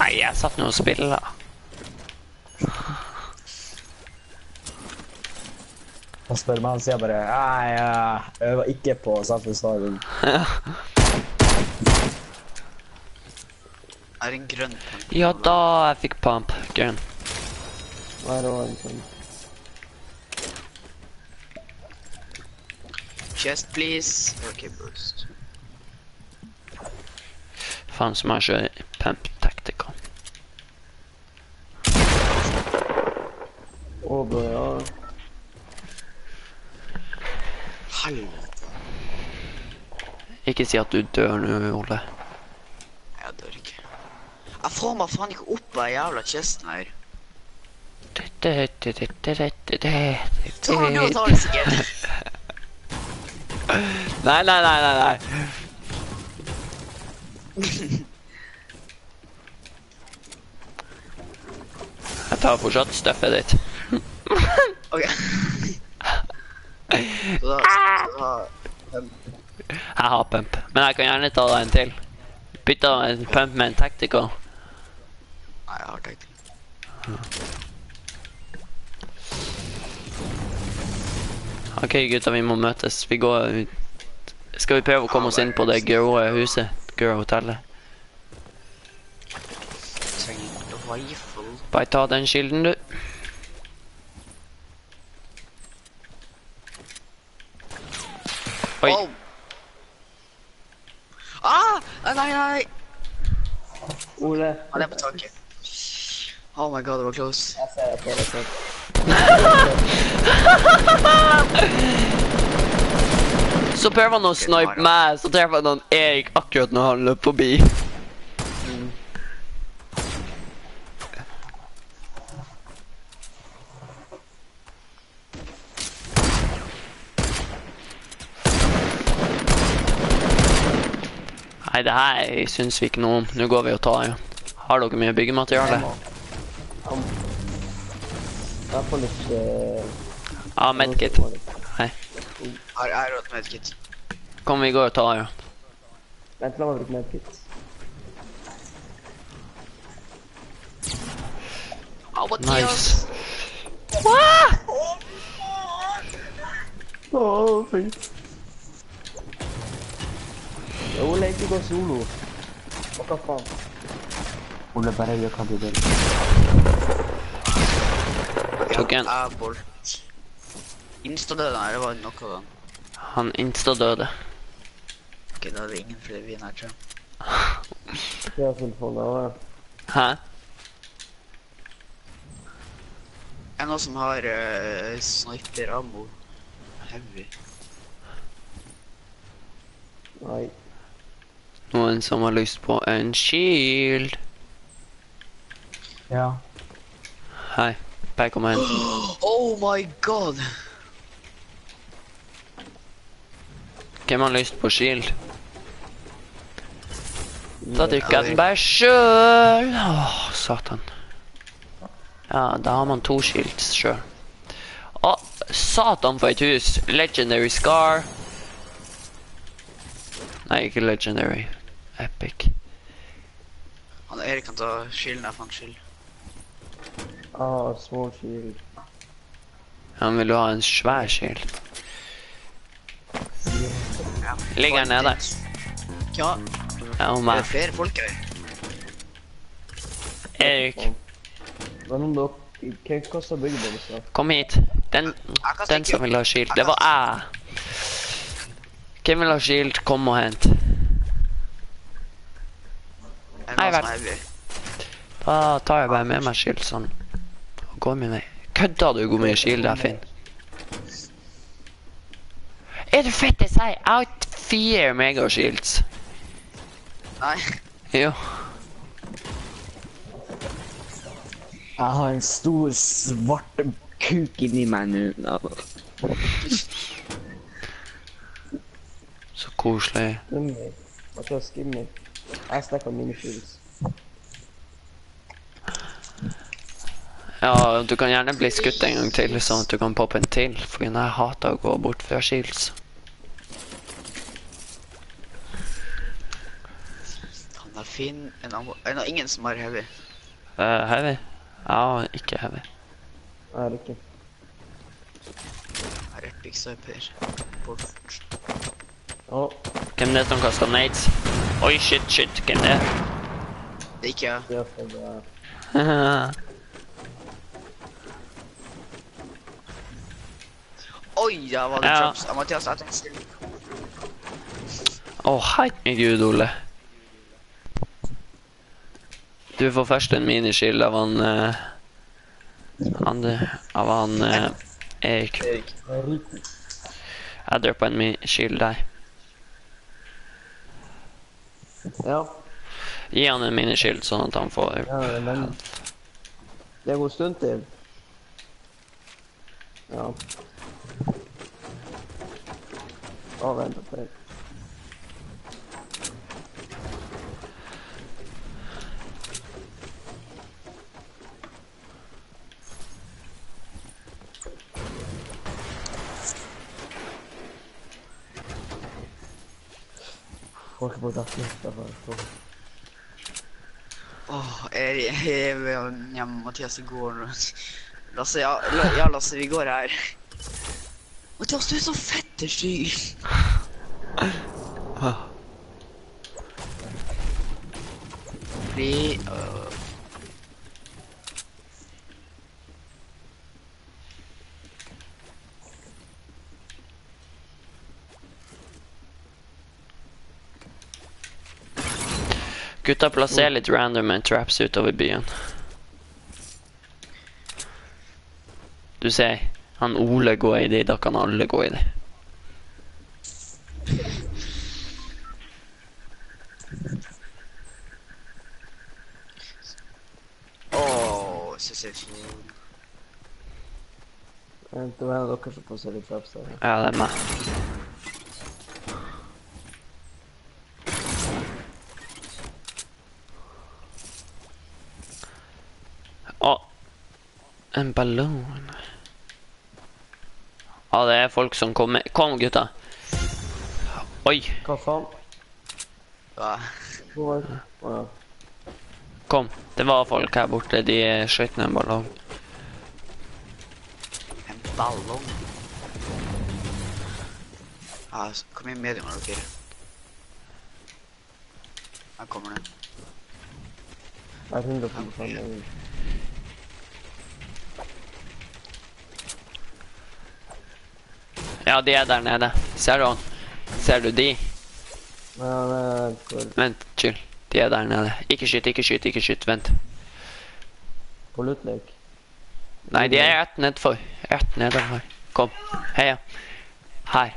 Nei, jeg satt nå og spillet. Han spør meg, han sier bare, nei, jeg øver ikke på samfunnsdagen. Ja. Er det en grønn pump? Ja da, jeg fikk pump, grønn. Hva er det å ha en pump? Chest, please. Ok, boost. Faen som jeg kjører pump tactical. Å, bra, ja. Helvete. Ikke si at du dør nå, Ole. Jeg dør ikke. Jeg får meg faen ikke opp av jævla chesten her. Tror du å ta det sikkert? Nei, nei, nei, nei, nei. Jeg tar fortsatt støffet ditt. Ok. Jeg har pump, men jeg kan gjerne ta deg en til. Bytte en pump med en tactical. Nei, jeg har tactical. Ok, gutter, vi må møtes. Vi går... Skal vi prøve å komme oss inn på det grå huset? Grå hotellet? Bare ta den skilden, du. Oi. Ah! Nei, nei! Ole. Han er på taket. Oh my god, det var close. Jeg ser det på det sånn. Så prøver han å snipe meg, så treffer han Erik akkurat når han løp forbi. Mm. Nei, det her syns vi ikke noe om. Nå går vi og tar, ja. Har dere mye byggemateriale? Jeg får litt... Ja, medkit. Hei. Jeg har hatt medkit. Kom, vi går og tar, ja. Vent til han har brukt medkits. Au, Mathias! Hva?! Åh, fint. Ole ikke går solo. Og hva faen? Ole bare gjør hva du vil. Tok en. Jeg er bort. Insta-døde, nei, det var nok av den. Han insta-døde. Ok, da er det ingen flere vin her, tror jeg. Jeg har fullt på det, da. Hæ? Er det noen som har uh, sniper-ammo? Heavy. Nei. Noen som har lyst på en shield? Ja. Hei, bare kom igjen. Oh my god! Hvem har lyst på shield? Da dykker den bare selv! Åh, satan. Ja, da har man to shields selv. Åh, satan for et hus! Legendary Scar! Nei, ikke legendary. Epic. Han Erik kan ta skylden av hans skyld. Ah, svår skyld. Han vil jo ha en svær skyld. Ligger han nede? Ja. Oh, det er flere folk her. Erik. Kom hit. Den, den som vil ha skyld. Det var jeg. Hvem vil ha shield? Kom og hent. Nei, vent. Da tar jeg bare med meg shield sånn. Og går med meg. Kødda du går med shield der, Finn? Er du fett å si? Jeg har fire mega shields. Nei. Jo. Jeg har en stor svart kuk inni meg nå. Så koselig. Skummer. Jeg tror jeg skummer. Jeg snakker mine skills. Ja, du kan gjerne bli skutt en gang til, sånn at du kan poppe en til. For jeg hater å gå bort fra skills. Han er fin. En av ingen som har heavy. Uh, heavy? Ja, ikke heavy. Jeg er ikke. Jeg er epic sniper. Bort. Åh, oh. Hvem er det som kaster nades? Oi, shit, shit, hvem er det? Det er ikke jeg. Det er for det. Haha. Oi, da var det ja. Traps. Jeg måtte ha satt en stil. Åh, oh, heit meg gud, Ole. Du får først en miniskill av han, uh, han, av han, uh, Erik. Erik. Jeg dør på en miniskill der. Ja. Gi han en miniskild sånn at han får... Ja, men... Det er en god stund til. Ja. Å, vent på det. Folk må da flytte for. Åh, Erik, ja, Mathias i går nå. Lasse, ja, ja, Lasse, vi går her. Mathias, du er så fette sky. Vi, øh... Gutta plasserer litt random med traps utover byen. Du ser, han Ole går i det, da kan alle gå i det. Åh, så ser vi. Vent, det var dere som plasserer traps der. Ja, det er meg. En ballon. Ja, det er folk som kommer. Kom, gutta. Oi. Hva faen? Va? Ja. Kom, det var folk her borte, de skjøt ned en ballong. En ballong? Ja, ah, kom inn med dem, er dere. Her kommer den. Jeg finner det på den. Ja, de er der nede. Ser du han? Ser du de? Ja, men... Vent, chill. De er der nede. Ikke skyt, ikke skyt, ikke skyt. Vent. På luttlegg. Nei, de er rett nedfor. Rett nedover. Kom. Heia. Her.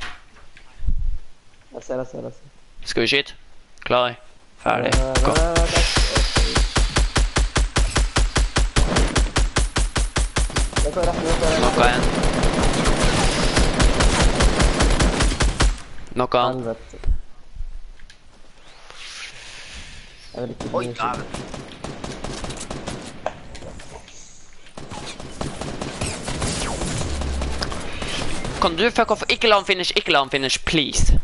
Jeg ser, jeg ser, jeg ser. Skal vi skyte? Klar. Ferdig. Kom. Nokka igjen. Nokka han. Oi, da. Kan du fuck off? Ikke la han finish, ikke la han finish, please.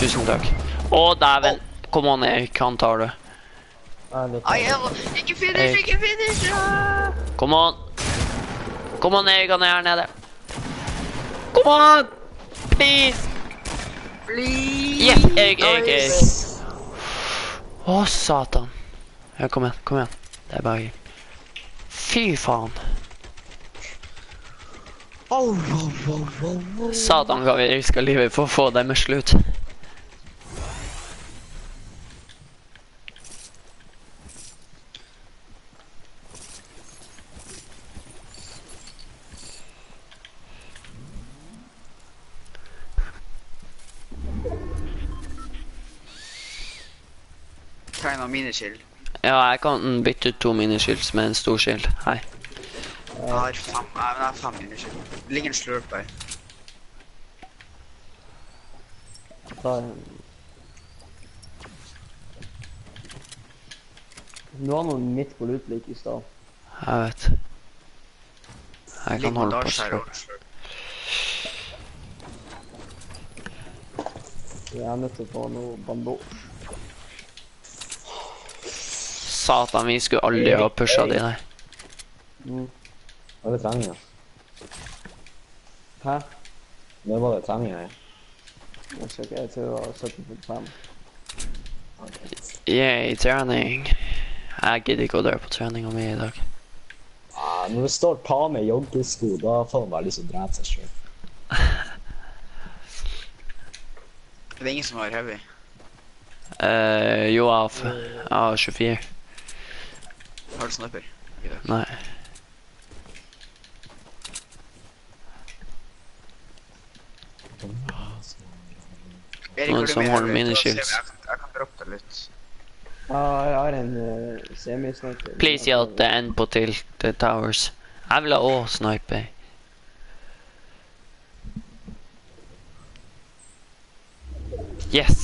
Tusen takk. Åh, dæven. Kom on, Erik, han tar du. Ikke finish, ikke finish! Kom on. Kom on, Erik, han er her nede. Kom on! Please! Please! Yes, Erik, Erik, Erik. Åh, satan. Ja, kom igjen, kom igjen. Det er bare... Fy faen. Oh, oh, oh, oh, oh. Satan kan vi riske livet for å få dem med slutt. Tegn av mineskill. Ja, jeg kan bytte ut to mineskills med en stor skill. Hei. Jeg har fem, nei, men jeg har fem mineskill. Det ligger en slurp der. Du har noen midt på lutlik i sted. Jeg vet. Jeg kan holde på slurp. Jeg er nødt til å få noe bamboo. Satan, vi skulle aldri ha pusha de der. Mm. Det var det trenger. Hæ? Det var det trenger jeg. Jeg søker, jeg tror det var sytten komma fem. Yay, trening. Jeg gidder ikke å dø på treninga mi i dag. Ja, når det står ta med joggesko, da får man bare lyst til å drepe seg selv. Det er ingen som har heavy. Uh, jo, jeg har tjuefire. Har du snøpper? Nei. Noen som holder mine skills. Jeg kan droppe det litt. Ja, jeg har en semi-sniper. Please si at det er en på tilt towers. Jeg vil ha også sniper. Yes!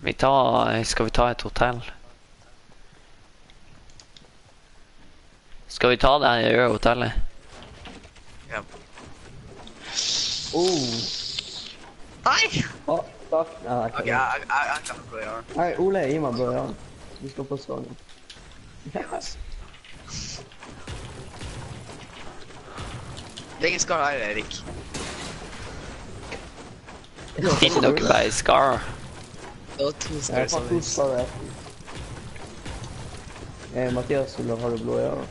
Vi tar... Skal vi ta et hotell? Skal vi ta det her røde hotellet? Ja. Oh! Nei! Åh, takk. Ok, jeg kan prøve å gjøre det. Nei, Ole, gi meg prøve å gjøre det. Vi skal på skogen. Yes! Det er ingen skar her, Erik. Finner dere bare skar? Det var to skar som helst. Eh, Mathias, har du blå i øynene?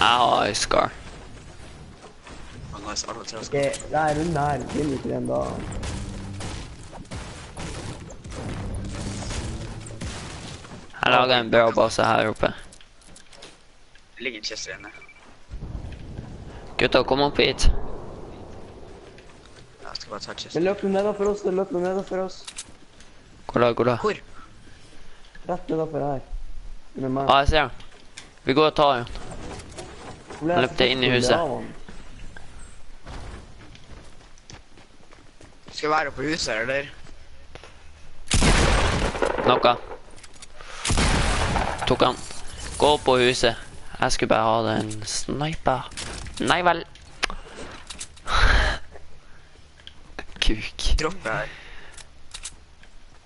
Jeg har skar. Han har skar, tre skar. Nei, rundt her, vil ikke den da. Jeg lager en bra base her oppe. Det ligger en kjester inne. Gutta, kom opp hit. Jeg skal bare ta kjester. Det løp noe ned da for oss, det løp noe ned da for oss. Hvor da, hvor da? Hvor? Rett ned oppe her. Ja, ah, jeg ser han. Vi går og tar han. Han løpte inn i huset. Du skal være på huset, eller? Nokka. Tok han. Gå på huset. Jeg skulle bare ha den sniper. Nei vel. kuk. Dropp her.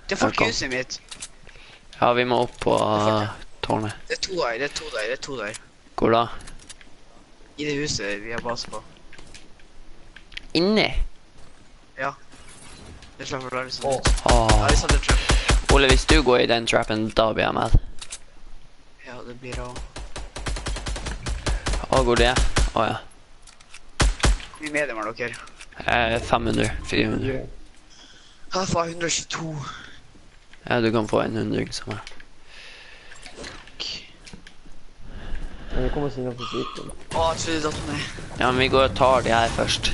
Det er folkehuset mitt. Ja, vi må opp på tårnet. Det er to der, det er to der, det er to der. Hvor da? I det huset vi har base på. Inne? Ja. Det er trapper der liksom. Åh. Ja, det er trapper. Ole, hvis du går i den trappen, da blir jeg med. Ja, det blir det også. Åh, går det? Åh, ja. Hvor mye medium har dere? Eh, fem hundre, fire hundre. Her får jeg hundre og tjueto. Ja, du kan få en hundring som er. Men vi kommer oss inn og får ut. Åh, jeg tror du datt med. Ja, men vi går og tar de her først.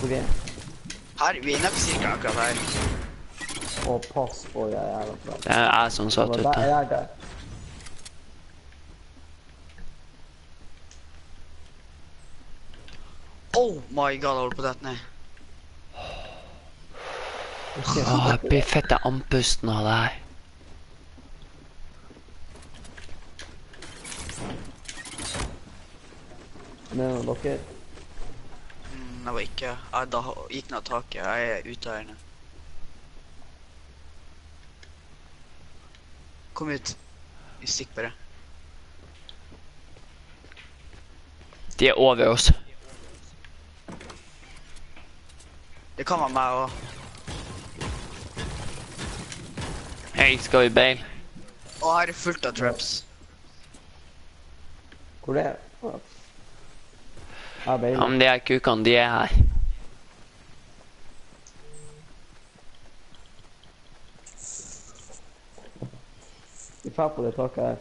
Hvor er det? Her, vi er inne på cirka akkurat her. Åh, pass på, jeg er akkurat. Det er jeg som satt ut da. Jeg er der. Oh my god, jeg holdt på dette ned. Åh, jeg blir fett av ampusten av det her. Nei, nå dere? Nei, var ikke. Jeg da gikk ned taket. Jeg er ute her nå. Kom ut. Vi stikk bare. De er over oss. Det kan være meg også. Hei, skal vi bail? Åh, her er fullt av traps. Hvor er det? Ja, men de her kukene, de er her. Vi får på det taket her.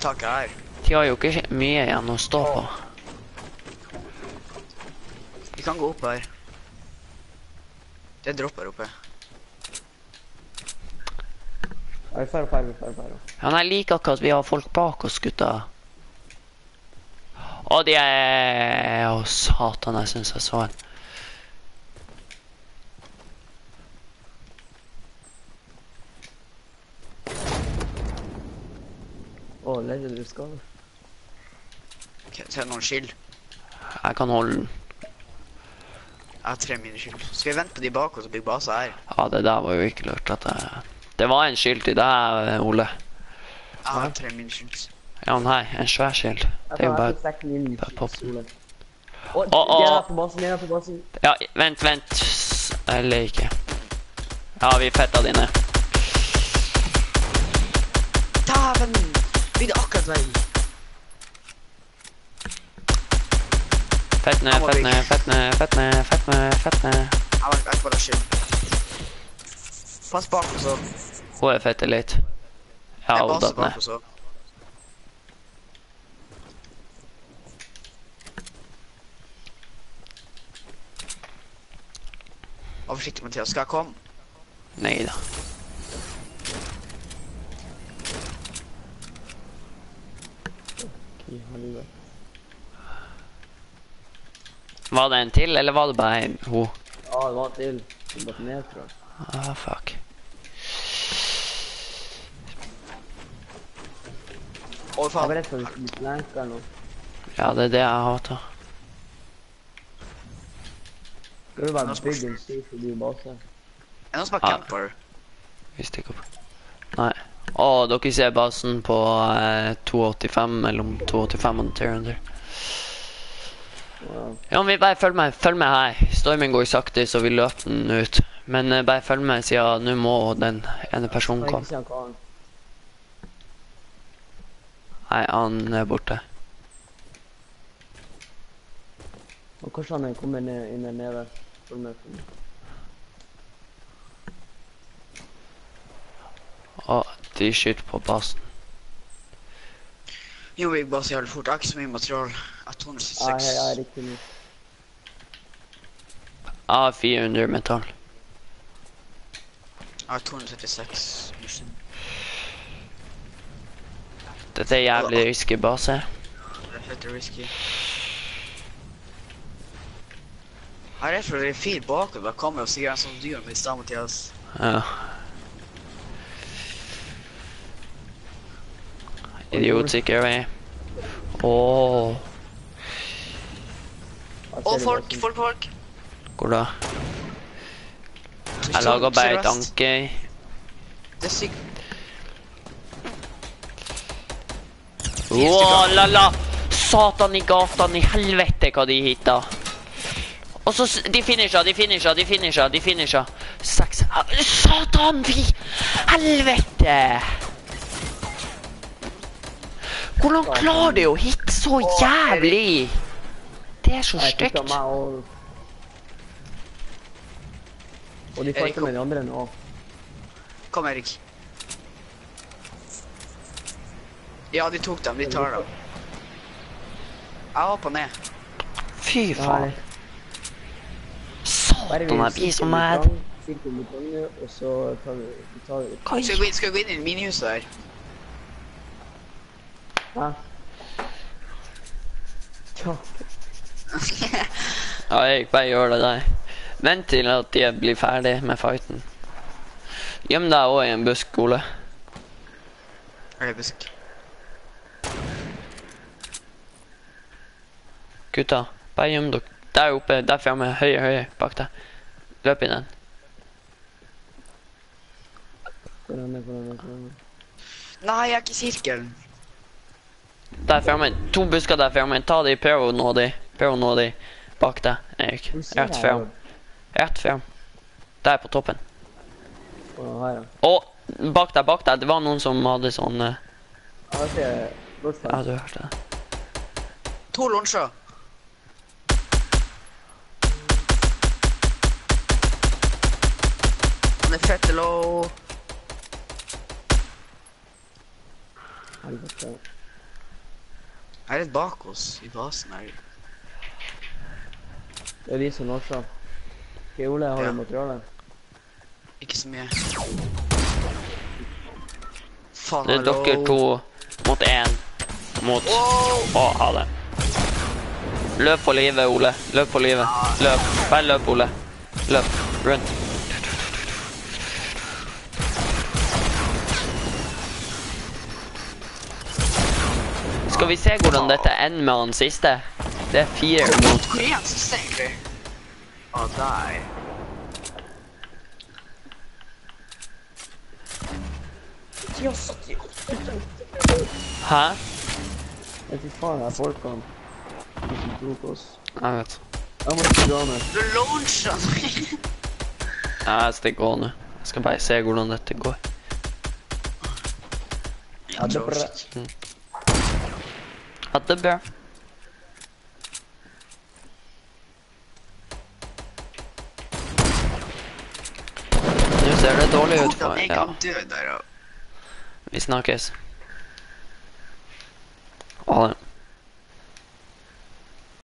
Taket her. De har jo ikke mye igjen å stå på. Vi kan gå opp her. Det dropper oppe. Ja, vi får opp her, vi får opp her. Ja, men jeg liker ikke at vi har folk bak oss, gutta. Å, de er... Å, satan, jeg synes jeg så en. Å, legger du skade? Ok, så er det noen skyld. Jeg kan holde den. Jeg har tre mine skyld. Skal vi vente på de bak oss og bygge base her? Ja, det der var jo ikke lurt at jeg... Det var en skyld til deg, Ole. Jeg har tre min skyld. Ja, nei, en svær skyld. Det er jo bare... Bare poppen. Åh, de er på basen, de er på basen. Ja, vent, vent. Eller ikke. Ja, vi fetta dine. Daven! Bygde akkurat vei. Fett ned, fett ned, fett ned, fett ned, fett ned, fett ned. Jeg var ikke bare skyld. Pass bak oss også. Hun er fette litt. Jeg har holdt opp ned. Vær forsiktig, Mathias. Skal jeg komme? Neida. Var det en til, eller var det bare en? Hun? Ja, det var en til. Hun var ned, tror jeg. Ah, fuck. Åh, faen. Jeg var rett for å blenke nå. Ja, det er det jeg hater. Skal du bare bygge en styr for din base? Er det noen som har camper? Vi stikker opp. Nei. Åh, dere ser basen på to åttifem, mellom to åttifem og tre hundre. Ja, men bare følg med, følg med her. Stormen går sakte, så vi løper den ut. Men bare følg med, siden nå må den ene personen komme. Nei, han er borte. Og kanskje han kommer inn der nede for møten. Å, de skyter på basen. Jo, jeg bare sier det fort. Jeg har ikke så mye material. Jeg har to hundre og syttiseks. Nei, jeg har riktig mye. Jeg har fire hundre metall. Jeg har to hundre og syttiseks. Dette er jævlig risky base. Det er fett risky. Her er det fire bakover. Da kommer jeg og sier en sånn dyr med sted, Mathias. Ja. Idiot, sikker vei. Åh. Åh, folk, folk, folk. Hvor da? Jeg lager bare et anke. Det er sykt. Åh, la la. Satan i gatan i helvete hva de hitta. Og så, de finisher, de finisher, de finisher, de finisher. Seks, satan, vi, helvete. Hvordan klarer de å hitte så jævlig? Det er så stygt. Og de fighter med de andre nå. Kom, Erik. Ja, de tok dem, de tar dem. Jeg hopper ned. Fy faen. Satan, jeg blir så mad. Skal vi gå inn i minihuset her? Hæ? Ja. Ja, jeg bare gjør det der. Vent til at jeg blir ferdig med fighten. Gjem deg også i en busk, Ole. Er det busk? Gutta, bare gjem dere. Der oppe, der fremme, høyre, høyre, bak deg. Løp i den. Nei, jeg er ikke i sirkelen. Der fremme, to busker der fremme. Ta de, prøv å nå de. Prøv å nå de bak deg, Erik. Rett frem. Rett frem. Der på toppen. Og bak deg, bak deg. Det var noen som hadde sånn... Ja, du hørte det. To lunsjer. Han er fett low. Helvete. Jeg er litt bak oss i basen her. Det er de som når seg. Ok, Ole, har ja. Du materiale? Ikke så mye. Faen, det er hello. Dere to mot en. Mot... Wow. Å, ha det. Løp på livet, Ole. Løp på livet. Løp. Bare løp, Ole. Løp. Rundt. Skal vi se hvordan dette ender med den siste? Det er fire mot... Hvor er den siste, egentlig? Å, der. Hæ? Jeg fikk faen her folkene. De som tok oss. Jeg vet. Jeg må ikke gå ned. Du launcher meg! Nei, jeg skal gå ned. Jeg skal bare se hvordan dette går. Ja, det er bra. Hatt det bra. Nå ser det dårlig ut for meg, ja. Vi snakkes. Ha det.